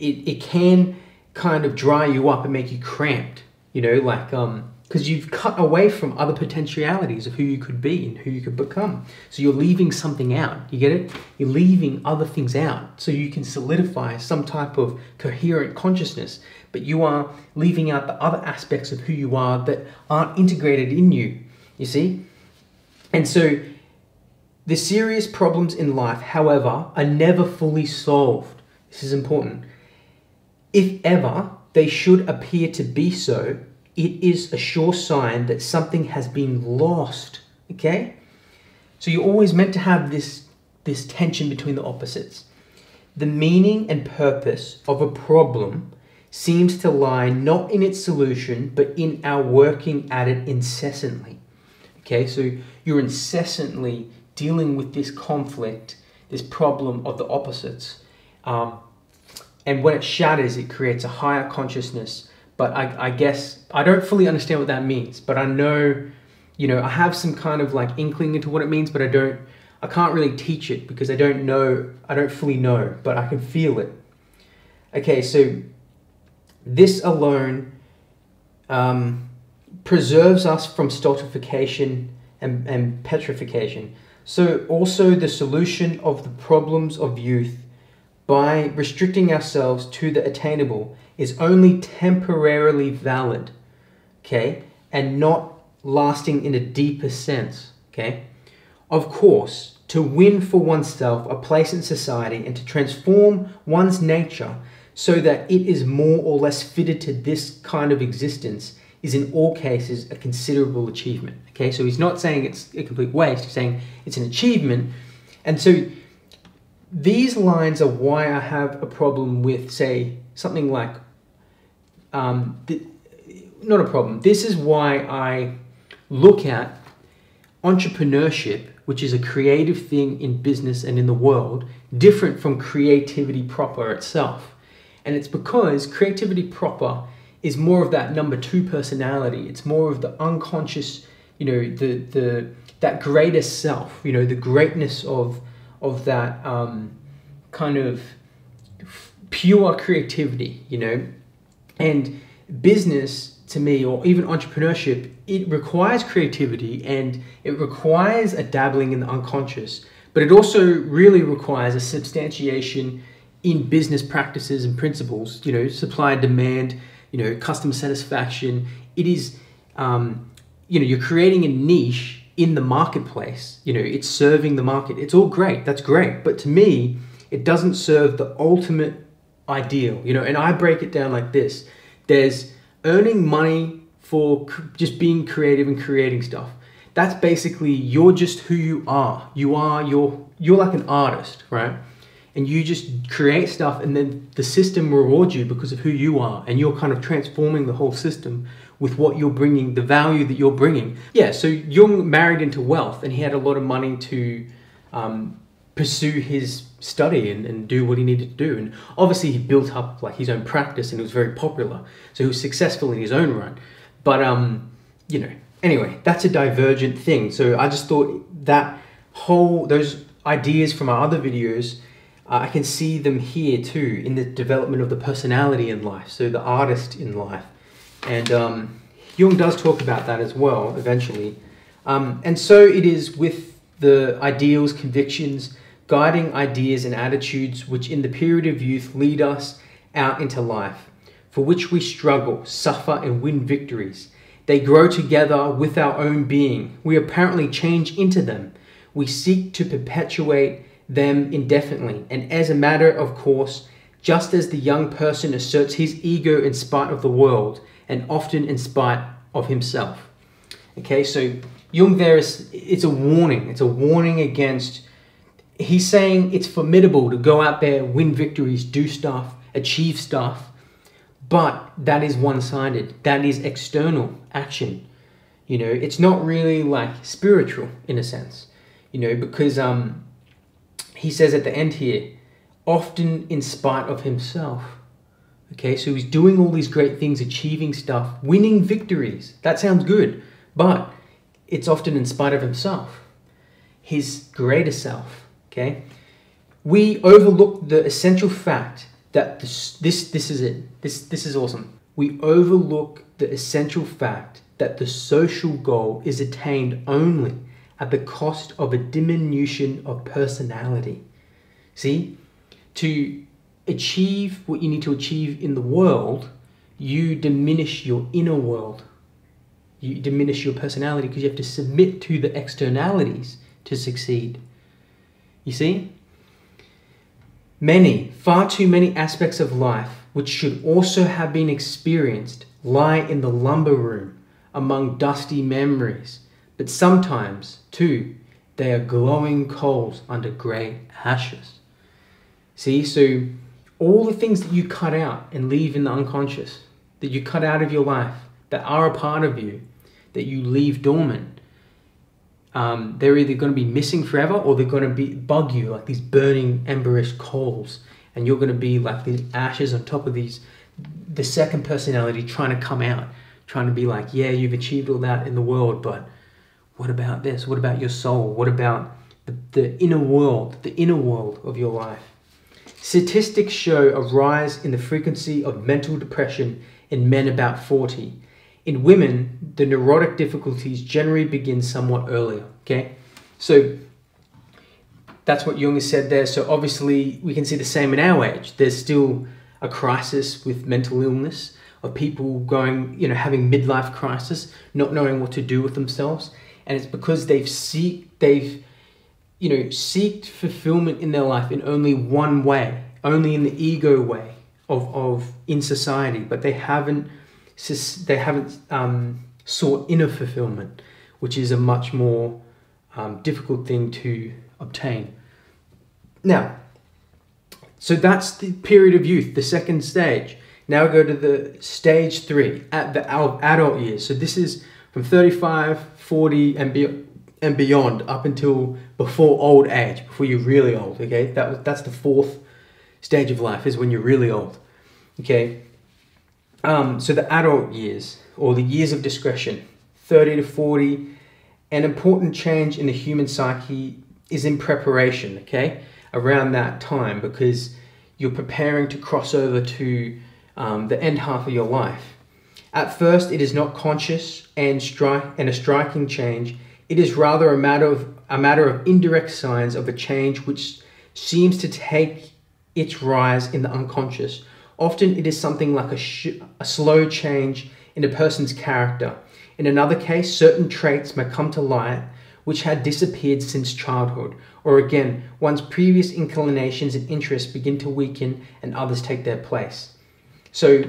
It, it can kind of dry you up and make you cramped, you know, like, um, because you've cut away from other potentialities of who you could be and who you could become. So you're leaving something out, you get it? You're leaving other things out so you can solidify some type of coherent consciousness, but you are leaving out the other aspects of who you are that aren't integrated in you, you see? And so, the serious problems in life, however, are never fully solved. This is important. If ever they should appear to be so, it is a sure sign that something has been lost, okay? So you're always meant to have this, this tension between the opposites. The meaning and purpose of a problem seems to lie not in its solution, but in our working at it incessantly, okay? So you're incessantly dealing with this conflict, this problem of the opposites. Um, and when it shatters, it creates a higher consciousness. But I, I guess, I don't fully understand what that means, but I know, you know, I have some kind of like inkling into what it means, but I don't, I can't really teach it because I don't know, I don't fully know, but I can feel it. Okay, so this alone um, preserves us from stultification and, and petrification. So also the solution of the problems of youth by restricting ourselves to the attainable is only temporarily valid, okay, and not lasting in a deeper sense, okay. Of course, to win for oneself a place in society and to transform one's nature so that it is more or less fitted to this kind of existence is in all cases a considerable achievement, okay? So he's not saying it's a complete waste, he's saying it's an achievement. And so these lines are why I have a problem with, say, something like, um, th not a problem, this is why I look at entrepreneurship, which is a creative thing in business and in the world, different from creativity proper itself. And it's because creativity proper is more of that number two personality. It's more of the unconscious, you know, the the that greater self, you know, the greatness of of that um, kind of pure creativity, you know. And business to me, or even entrepreneurship, it requires creativity and it requires a dabbling in the unconscious, but it also really requires a substantiation in business practices and principles, you know, supply and demand, you know, customer satisfaction. It is, um, you know, you're creating a niche in the marketplace, you know, it's serving the market. It's all great, that's great. But to me, it doesn't serve the ultimate ideal, you know, and I break it down like this. There's earning money for just being creative and creating stuff. That's basically, you're just who you are. You are, you're, you're like an artist, right? And you just create stuff, and then the system rewards you because of who you are, and you're kind of transforming the whole system with what you're bringing, the value that you're bringing. Yeah, so Jung married into wealth, and he had a lot of money to um, pursue his study and, and do what he needed to do. And obviously he built up like his own practice, and it was very popular. So he was successful in his own right. But, um, you know, anyway, that's a divergent thing. So I just thought that whole, those ideas from our other videos, I can see them here too in the development of the personality in life, so the artist in life. And um, Jung does talk about that as well, eventually. Um, and so it is with the ideals, convictions, guiding ideas and attitudes which in the period of youth lead us out into life, for which we struggle, suffer and win victories. They grow together with our own being. We apparently change into them. We seek to perpetuate them indefinitely, and as a matter of course, just as the young person asserts his ego in spite of the world, and often in spite of himself. Okay, so Jung there is, it's a warning, it's a warning against, he's saying it's formidable to go out there, win victories, do stuff, achieve stuff, but that is one-sided, that is external action. You know, it's not really like spiritual in a sense, you know, because, um, he says at the end here, often in spite of himself. Okay, so he's doing all these great things, achieving stuff, winning victories. That sounds good, but it's often in spite of himself, his greater self, okay? We overlook the essential fact that this, this, this is it. This, this is awesome. We overlook the essential fact that the social goal is attained only at the cost of a diminution of personality. See, to achieve what you need to achieve in the world, you diminish your inner world. You diminish your personality because you have to submit to the externalities to succeed. You see? Many, far too many aspects of life, which should also have been experienced, lie in the lumber room among dusty memories. But sometimes, too, they are glowing coals under grey ashes. See, so all the things that you cut out and leave in the unconscious, that you cut out of your life, that are a part of you, that you leave dormant, um, they're either going to be missing forever or they're going to be bug you like these burning emberish coals, and you're going to be like these ashes on top of these, the second personality trying to come out, trying to be like, yeah, you've achieved all that in the world, but what about this? What about your soul? What about the, the inner world, the inner world of your life? Statistics show a rise in the frequency of mental depression in men about forty. In women, the neurotic difficulties generally begin somewhat earlier, okay? So that's what Jung has said there. So obviously we can see the same in our age. There's still a crisis with mental illness of people going, you know, having midlife crisis, not knowing what to do with themselves. And it's because they've seek they've you know seeked fulfillment in their life in only one way, only in the ego way of of in society, but they haven't they haven't um, sought inner fulfillment, which is a much more um, difficult thing to obtain. Now, so that's the period of youth, the second stage. Now we go to the stage three, at the adult years. So this is from thirty-five, forty and, be and beyond, up until before old age, before you're really old, okay? That was, that's the fourth stage of life, is when you're really old, okay? Um, so the adult years, or the years of discretion, thirty to forty, an important change in the human psyche is in preparation, okay? Around that time, because you're preparing to cross over to um, the end half of your life. At first, it is not conscious and, stri and a striking change. It is rather a matter of a matter of indirect signs of a change which seems to take its rise in the unconscious. Often it is something like a, sh a slow change in a person's character. In another case, certain traits may come to light which had disappeared since childhood, or again, one's previous inclinations and interests begin to weaken and others take their place. So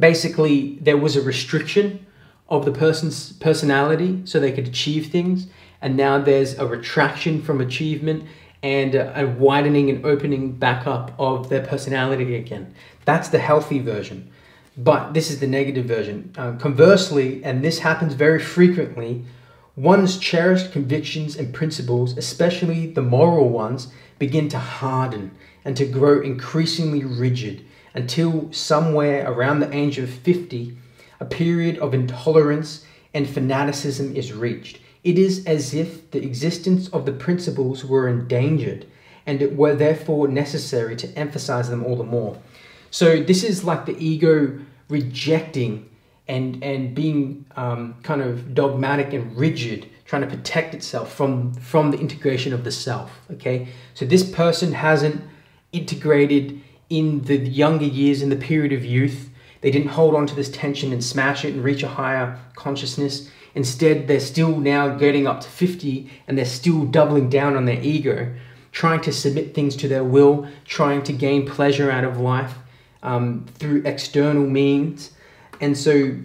basically, there was a restriction of the person's personality so they could achieve things, and now there's a retraction from achievement and a widening and opening back up of their personality again. That's the healthy version, but this is the negative version. Uh, conversely, and this happens very frequently, one's cherished convictions and principles, especially the moral ones, begin to harden and to grow increasingly rigid until somewhere around the age of fifty, a period of intolerance and fanaticism is reached. It is as if the existence of the principles were endangered, and it were therefore necessary to emphasize them all the more. So this is like the ego rejecting and, and being um, kind of dogmatic and rigid, trying to protect itself from, from the integration of the self, okay? So this person hasn't integrated in the younger years, in the period of youth. They didn't hold on to this tension and smash it and reach a higher consciousness. Instead, they're still now getting up to fifty and they're still doubling down on their ego, trying to submit things to their will, trying to gain pleasure out of life um, through external means. And so,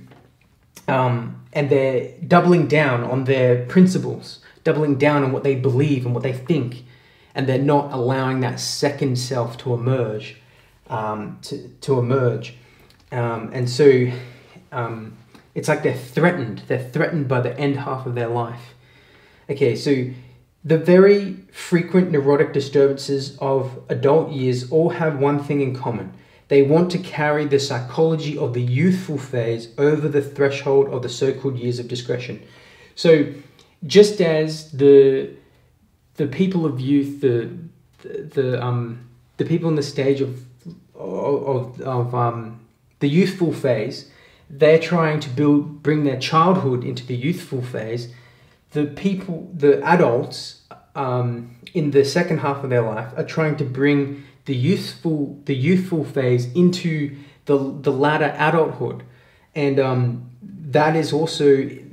um, and they're doubling down on their principles, doubling down on what they believe and what they think. And they're not allowing that second self to emerge, um, to, to emerge. Um, and so, um, it's like they're threatened. They're threatened by the end half of their life. Okay, so the very frequent neurotic disturbances of adult years all have one thing in common. They want to carry the psychology of the youthful phase over the threshold of the so-called years of discretion. So just as the, the people of youth, the, the, the, um, the people in the stage of, of, of um, the youthful phase, they're trying to build, bring their childhood into the youthful phase. The people, the adults um, in the second half of their life are trying to bring the youthful, the youthful phase into the, the latter adulthood. And um, that is also,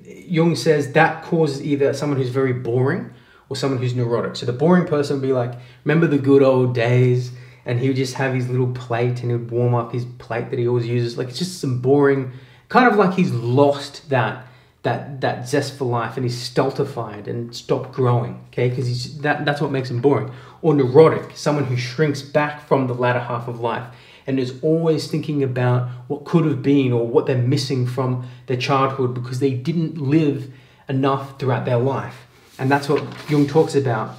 Jung says that causes either someone who's very boring or someone who's neurotic. So the boring person would be like, remember the good old days? And he would just have his little plate and he would warm up his plate that he always uses. Like, it's just some boring, kind of like he's lost that that that zest for life and he's stultified and stopped growing, okay? Because he's that that's what makes him boring. Or neurotic, someone who shrinks back from the latter half of life and is always thinking about what could have been or what they're missing from their childhood because they didn't live enough throughout their life. And that's what Jung talks about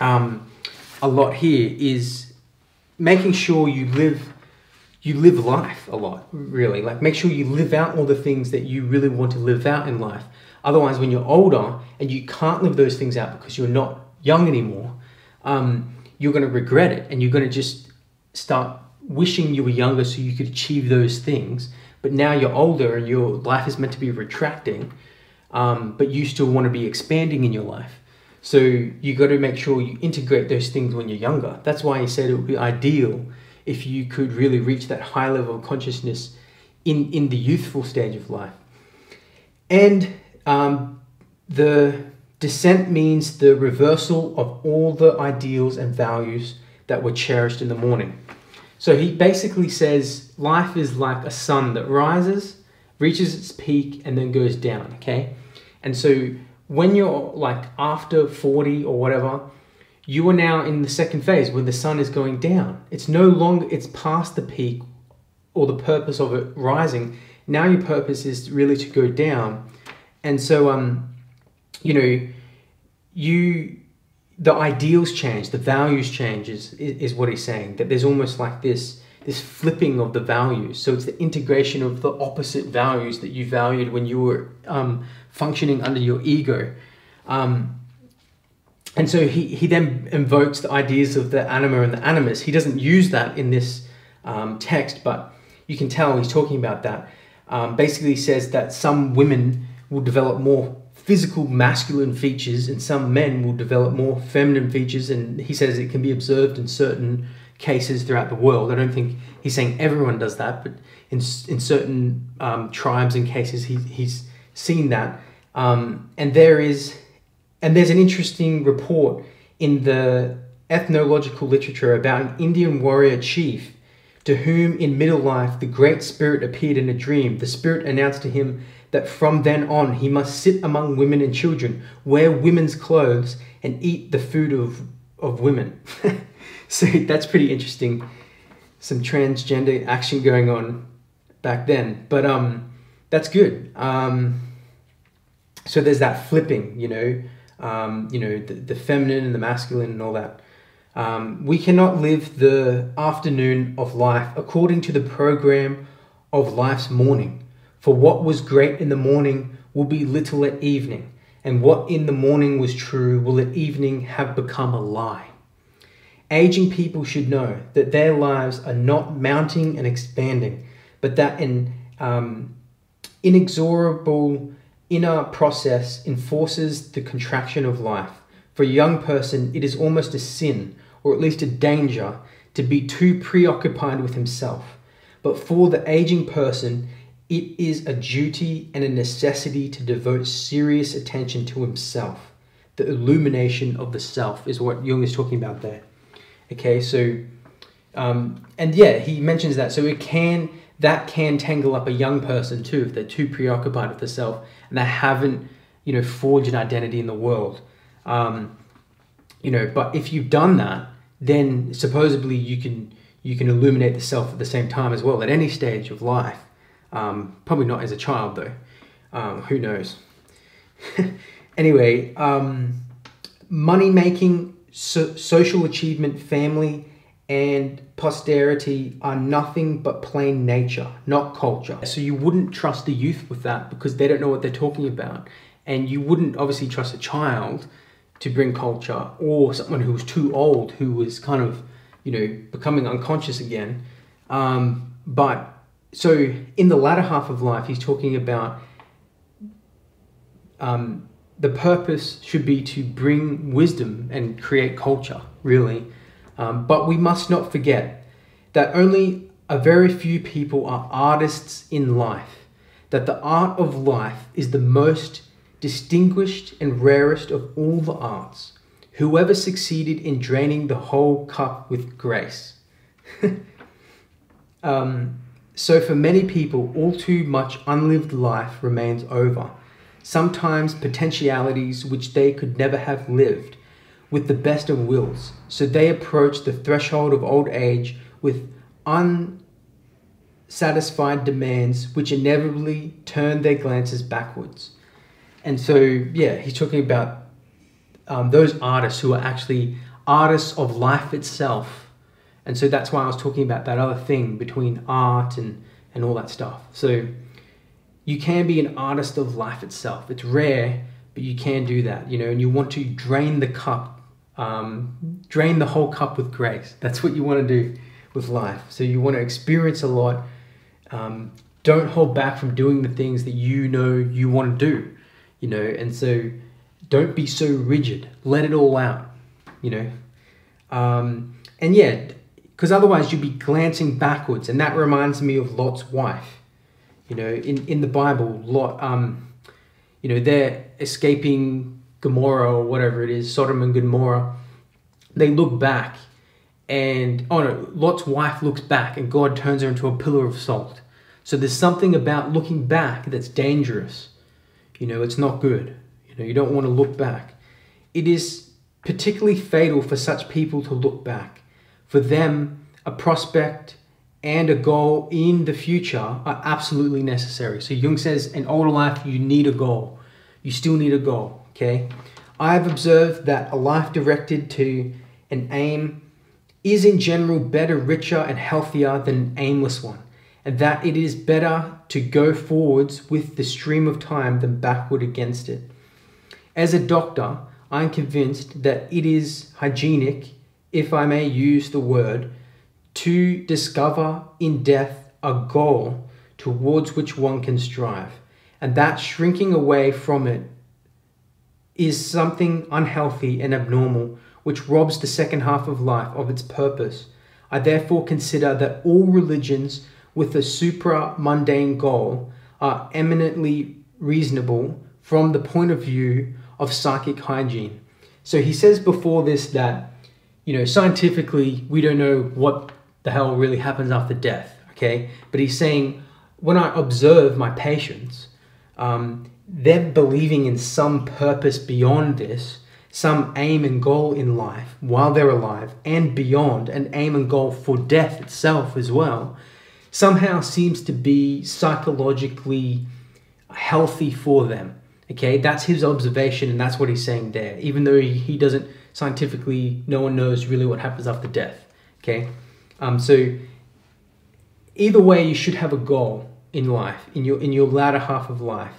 um, a lot here, is making sure you live, you live life a lot, really. Like, make sure you live out all the things that you really want to live out in life. Otherwise, when you're older and you can't live those things out because you're not young anymore, um, you're going to regret it and you're going to just start wishing you were younger so you could achieve those things. But now you're older and your life is meant to be retracting, um, but you still want to be expanding in your life. So you got to make sure you integrate those things when you're younger. That's why he said it would be ideal if you could really reach that high level of consciousness in, in the youthful stage of life. And um, the descent means the reversal of all the ideals and values that were cherished in the morning. So he basically says life is like a sun that rises, reaches its peak, and then goes down, okay? And so when you're like after forty or whatever, you are now in the second phase where the sun is going down. It's no longer, it's past the peak or the purpose of it rising. Now your purpose is really to go down. And so, um, you know, you, the ideals change, the values changes is, is what he's saying, that there's almost like this, this flipping of the values. So it's the integration of the opposite values that you valued when you were, um, functioning under your ego. Um, and so he, he then invokes the ideas of the anima and the animus. He doesn't use that in this um, text, but you can tell he's talking about that. um, basically says that some women will develop more physical masculine features and some men will develop more feminine features, and he says it can be observed in certain cases throughout the world. I don't think he's saying everyone does that, but in, in certain um, tribes and cases he, he's seen that. Um, and there is, and there's an interesting report in the ethnological literature about an Indian warrior chief to whom in middle life the Great Spirit appeared in a dream. The Spirit announced to him that from then on he must sit among women and children, wear women's clothes, and eat the food of, of women. So that's pretty interesting. Some transgender action going on back then. But um, that's good. Um, so there's that flipping, you know, um, you know, the, the feminine and the masculine and all that. Um, we cannot live the afternoon of life according to the program of life's morning. For what was great in the morning will be little at evening, and what in the morning was true will at evening have become a lie. Aging people should know that their lives are not mounting and expanding, but that an um, inexorable inner process enforces the contraction of life. For a young person, it is almost a sin, or at least a danger, to be too preoccupied with himself. But for the aging person, it is a duty and a necessity to devote serious attention to himself. The illumination of the self is what Jung is talking about there. Okay, so, um, and yeah, he mentions that. So it can, that can tangle up a young person too, if they're too preoccupied with the self and they haven't, you know, forged an identity in the world. Um, you know, but if you've done that, then supposedly you can you can illuminate the self at the same time as well, at any stage of life. Um, probably not as a child though. Um, who knows? Anyway, um, money making, so social achievement, family, and posterity are nothing but plain nature, not culture. So you wouldn't trust the youth with that because they don't know what they're talking about, and you wouldn't obviously trust a child to bring culture, or someone who was too old, who was kind of, you know, becoming unconscious again. Um, but so in the latter half of life, he's talking about um, the purpose should be to bring wisdom and create culture, really. Um, but we must not forget that only a very few people are artists in life, that the art of life is the most distinguished and rarest of all the arts. Whoever succeeded in draining the whole cup with grace. um, so for many people, all too much unlived life remains over. Sometimes potentialities which they could never have lived with the best of wills. So they approach the threshold of old age with unsatisfied demands which inevitably turn their glances backwards. And so, yeah, he's talking about um, those artists who are actually artists of life itself. And so that's why I was talking about that other thing between art and, and all that stuff. So you can be an artist of life itself. It's rare, but you can do that, you know, and you want to drain the cup, um, drain the whole cup with grace. That's what you want to do with life. So you want to experience a lot. Um, don't hold back from doing the things that you know you want to do. You know, and so don't be so rigid. Let it all out, you know. Um, and yeah, because otherwise you'd be glancing backwards. And that reminds me of Lot's wife. You know, in, in the Bible, Lot, um, you know, they're escaping Gomorrah or whatever it is, Sodom and Gomorrah. They look back and, oh no, Lot's wife looks back and God turns her into a pillar of salt. So there's something about looking back that's dangerous. You know, it's not good. You know, you don't want to look back. It is particularly fatal for such people to look back. For them, a prospect and a goal in the future are absolutely necessary. So Jung says in older life, you need a goal. You still need a goal, okay? I've observed that a life directed to an aim is in general better, richer, and healthier than an aimless one, and that it is better to go forwards with the stream of time than backward against it. As a doctor, I am convinced that it is hygienic, if I may use the word, to discover in death a goal towards which one can strive. And that shrinking away from it is something unhealthy and abnormal, which robs the second half of life of its purpose. I therefore consider that all religions with a supra-mundane goal are eminently reasonable from the point of view of psychic hygiene. So he says before this that, you know, scientifically, we don't know what the hell really happens after death, okay? But he's saying, when I observe my patients, um, they're believing in some purpose beyond this, some aim and goal in life while they're alive and beyond, an aim and goal for death itself as well, somehow seems to be psychologically healthy for them. Okay, that's his observation, and that's what he's saying there, even though he, he doesn't scientifically, no one knows really what happens after death. Okay, um, so either way, you should have a goal in life, in your in your latter half of life,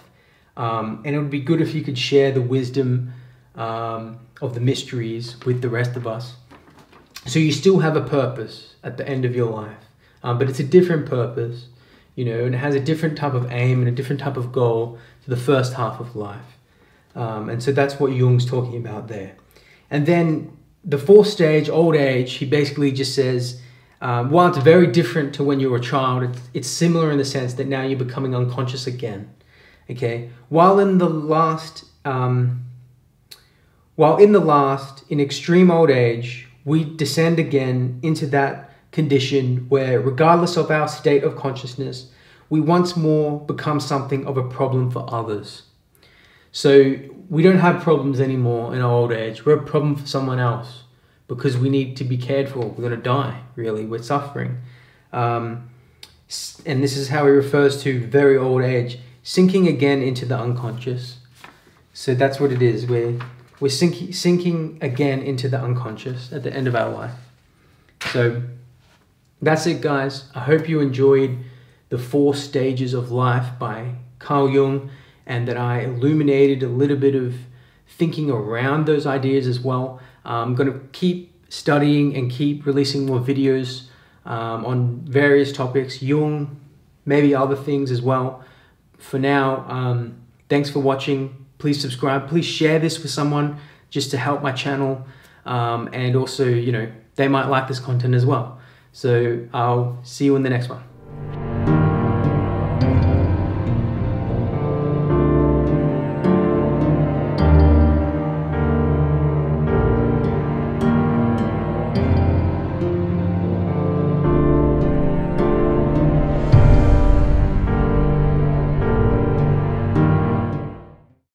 um, and it would be good if you could share the wisdom Um, of the mysteries with the rest of us. So you still have a purpose at the end of your life, um, but it's a different purpose, you know, and it has a different type of aim and a different type of goal to the first half of life. Um, and so that's what Jung's talking about there. And then the fourth stage, old age, he basically just says, um, while it's very different to when you were a child, it's, it's similar in the sense that now you're becoming unconscious again, okay? While in the last... Um, While in the last, in extreme old age, we descend again into that condition where, regardless of our state of consciousness, we once more become something of a problem for others. So we don't have problems anymore in our old age. We're a problem for someone else because we need to be cared for. We're going to die, really. We're suffering. Um, and this is how he refers to very old age, sinking again into the unconscious. So that's what it is. We're... We're sinking, sinking again into the unconscious at the end of our life. So that's it, guys. I hope you enjoyed the four stages of life by Carl Jung, and that I illuminated a little bit of thinking around those ideas as well. I'm going to keep studying and keep releasing more videos um, on various topics, Jung, maybe other things as well. For now, um, thanks for watching. Please subscribe, please share this with someone just to help my channel. Um, and also, you know, they might like this content as well. So I'll see you in the next one.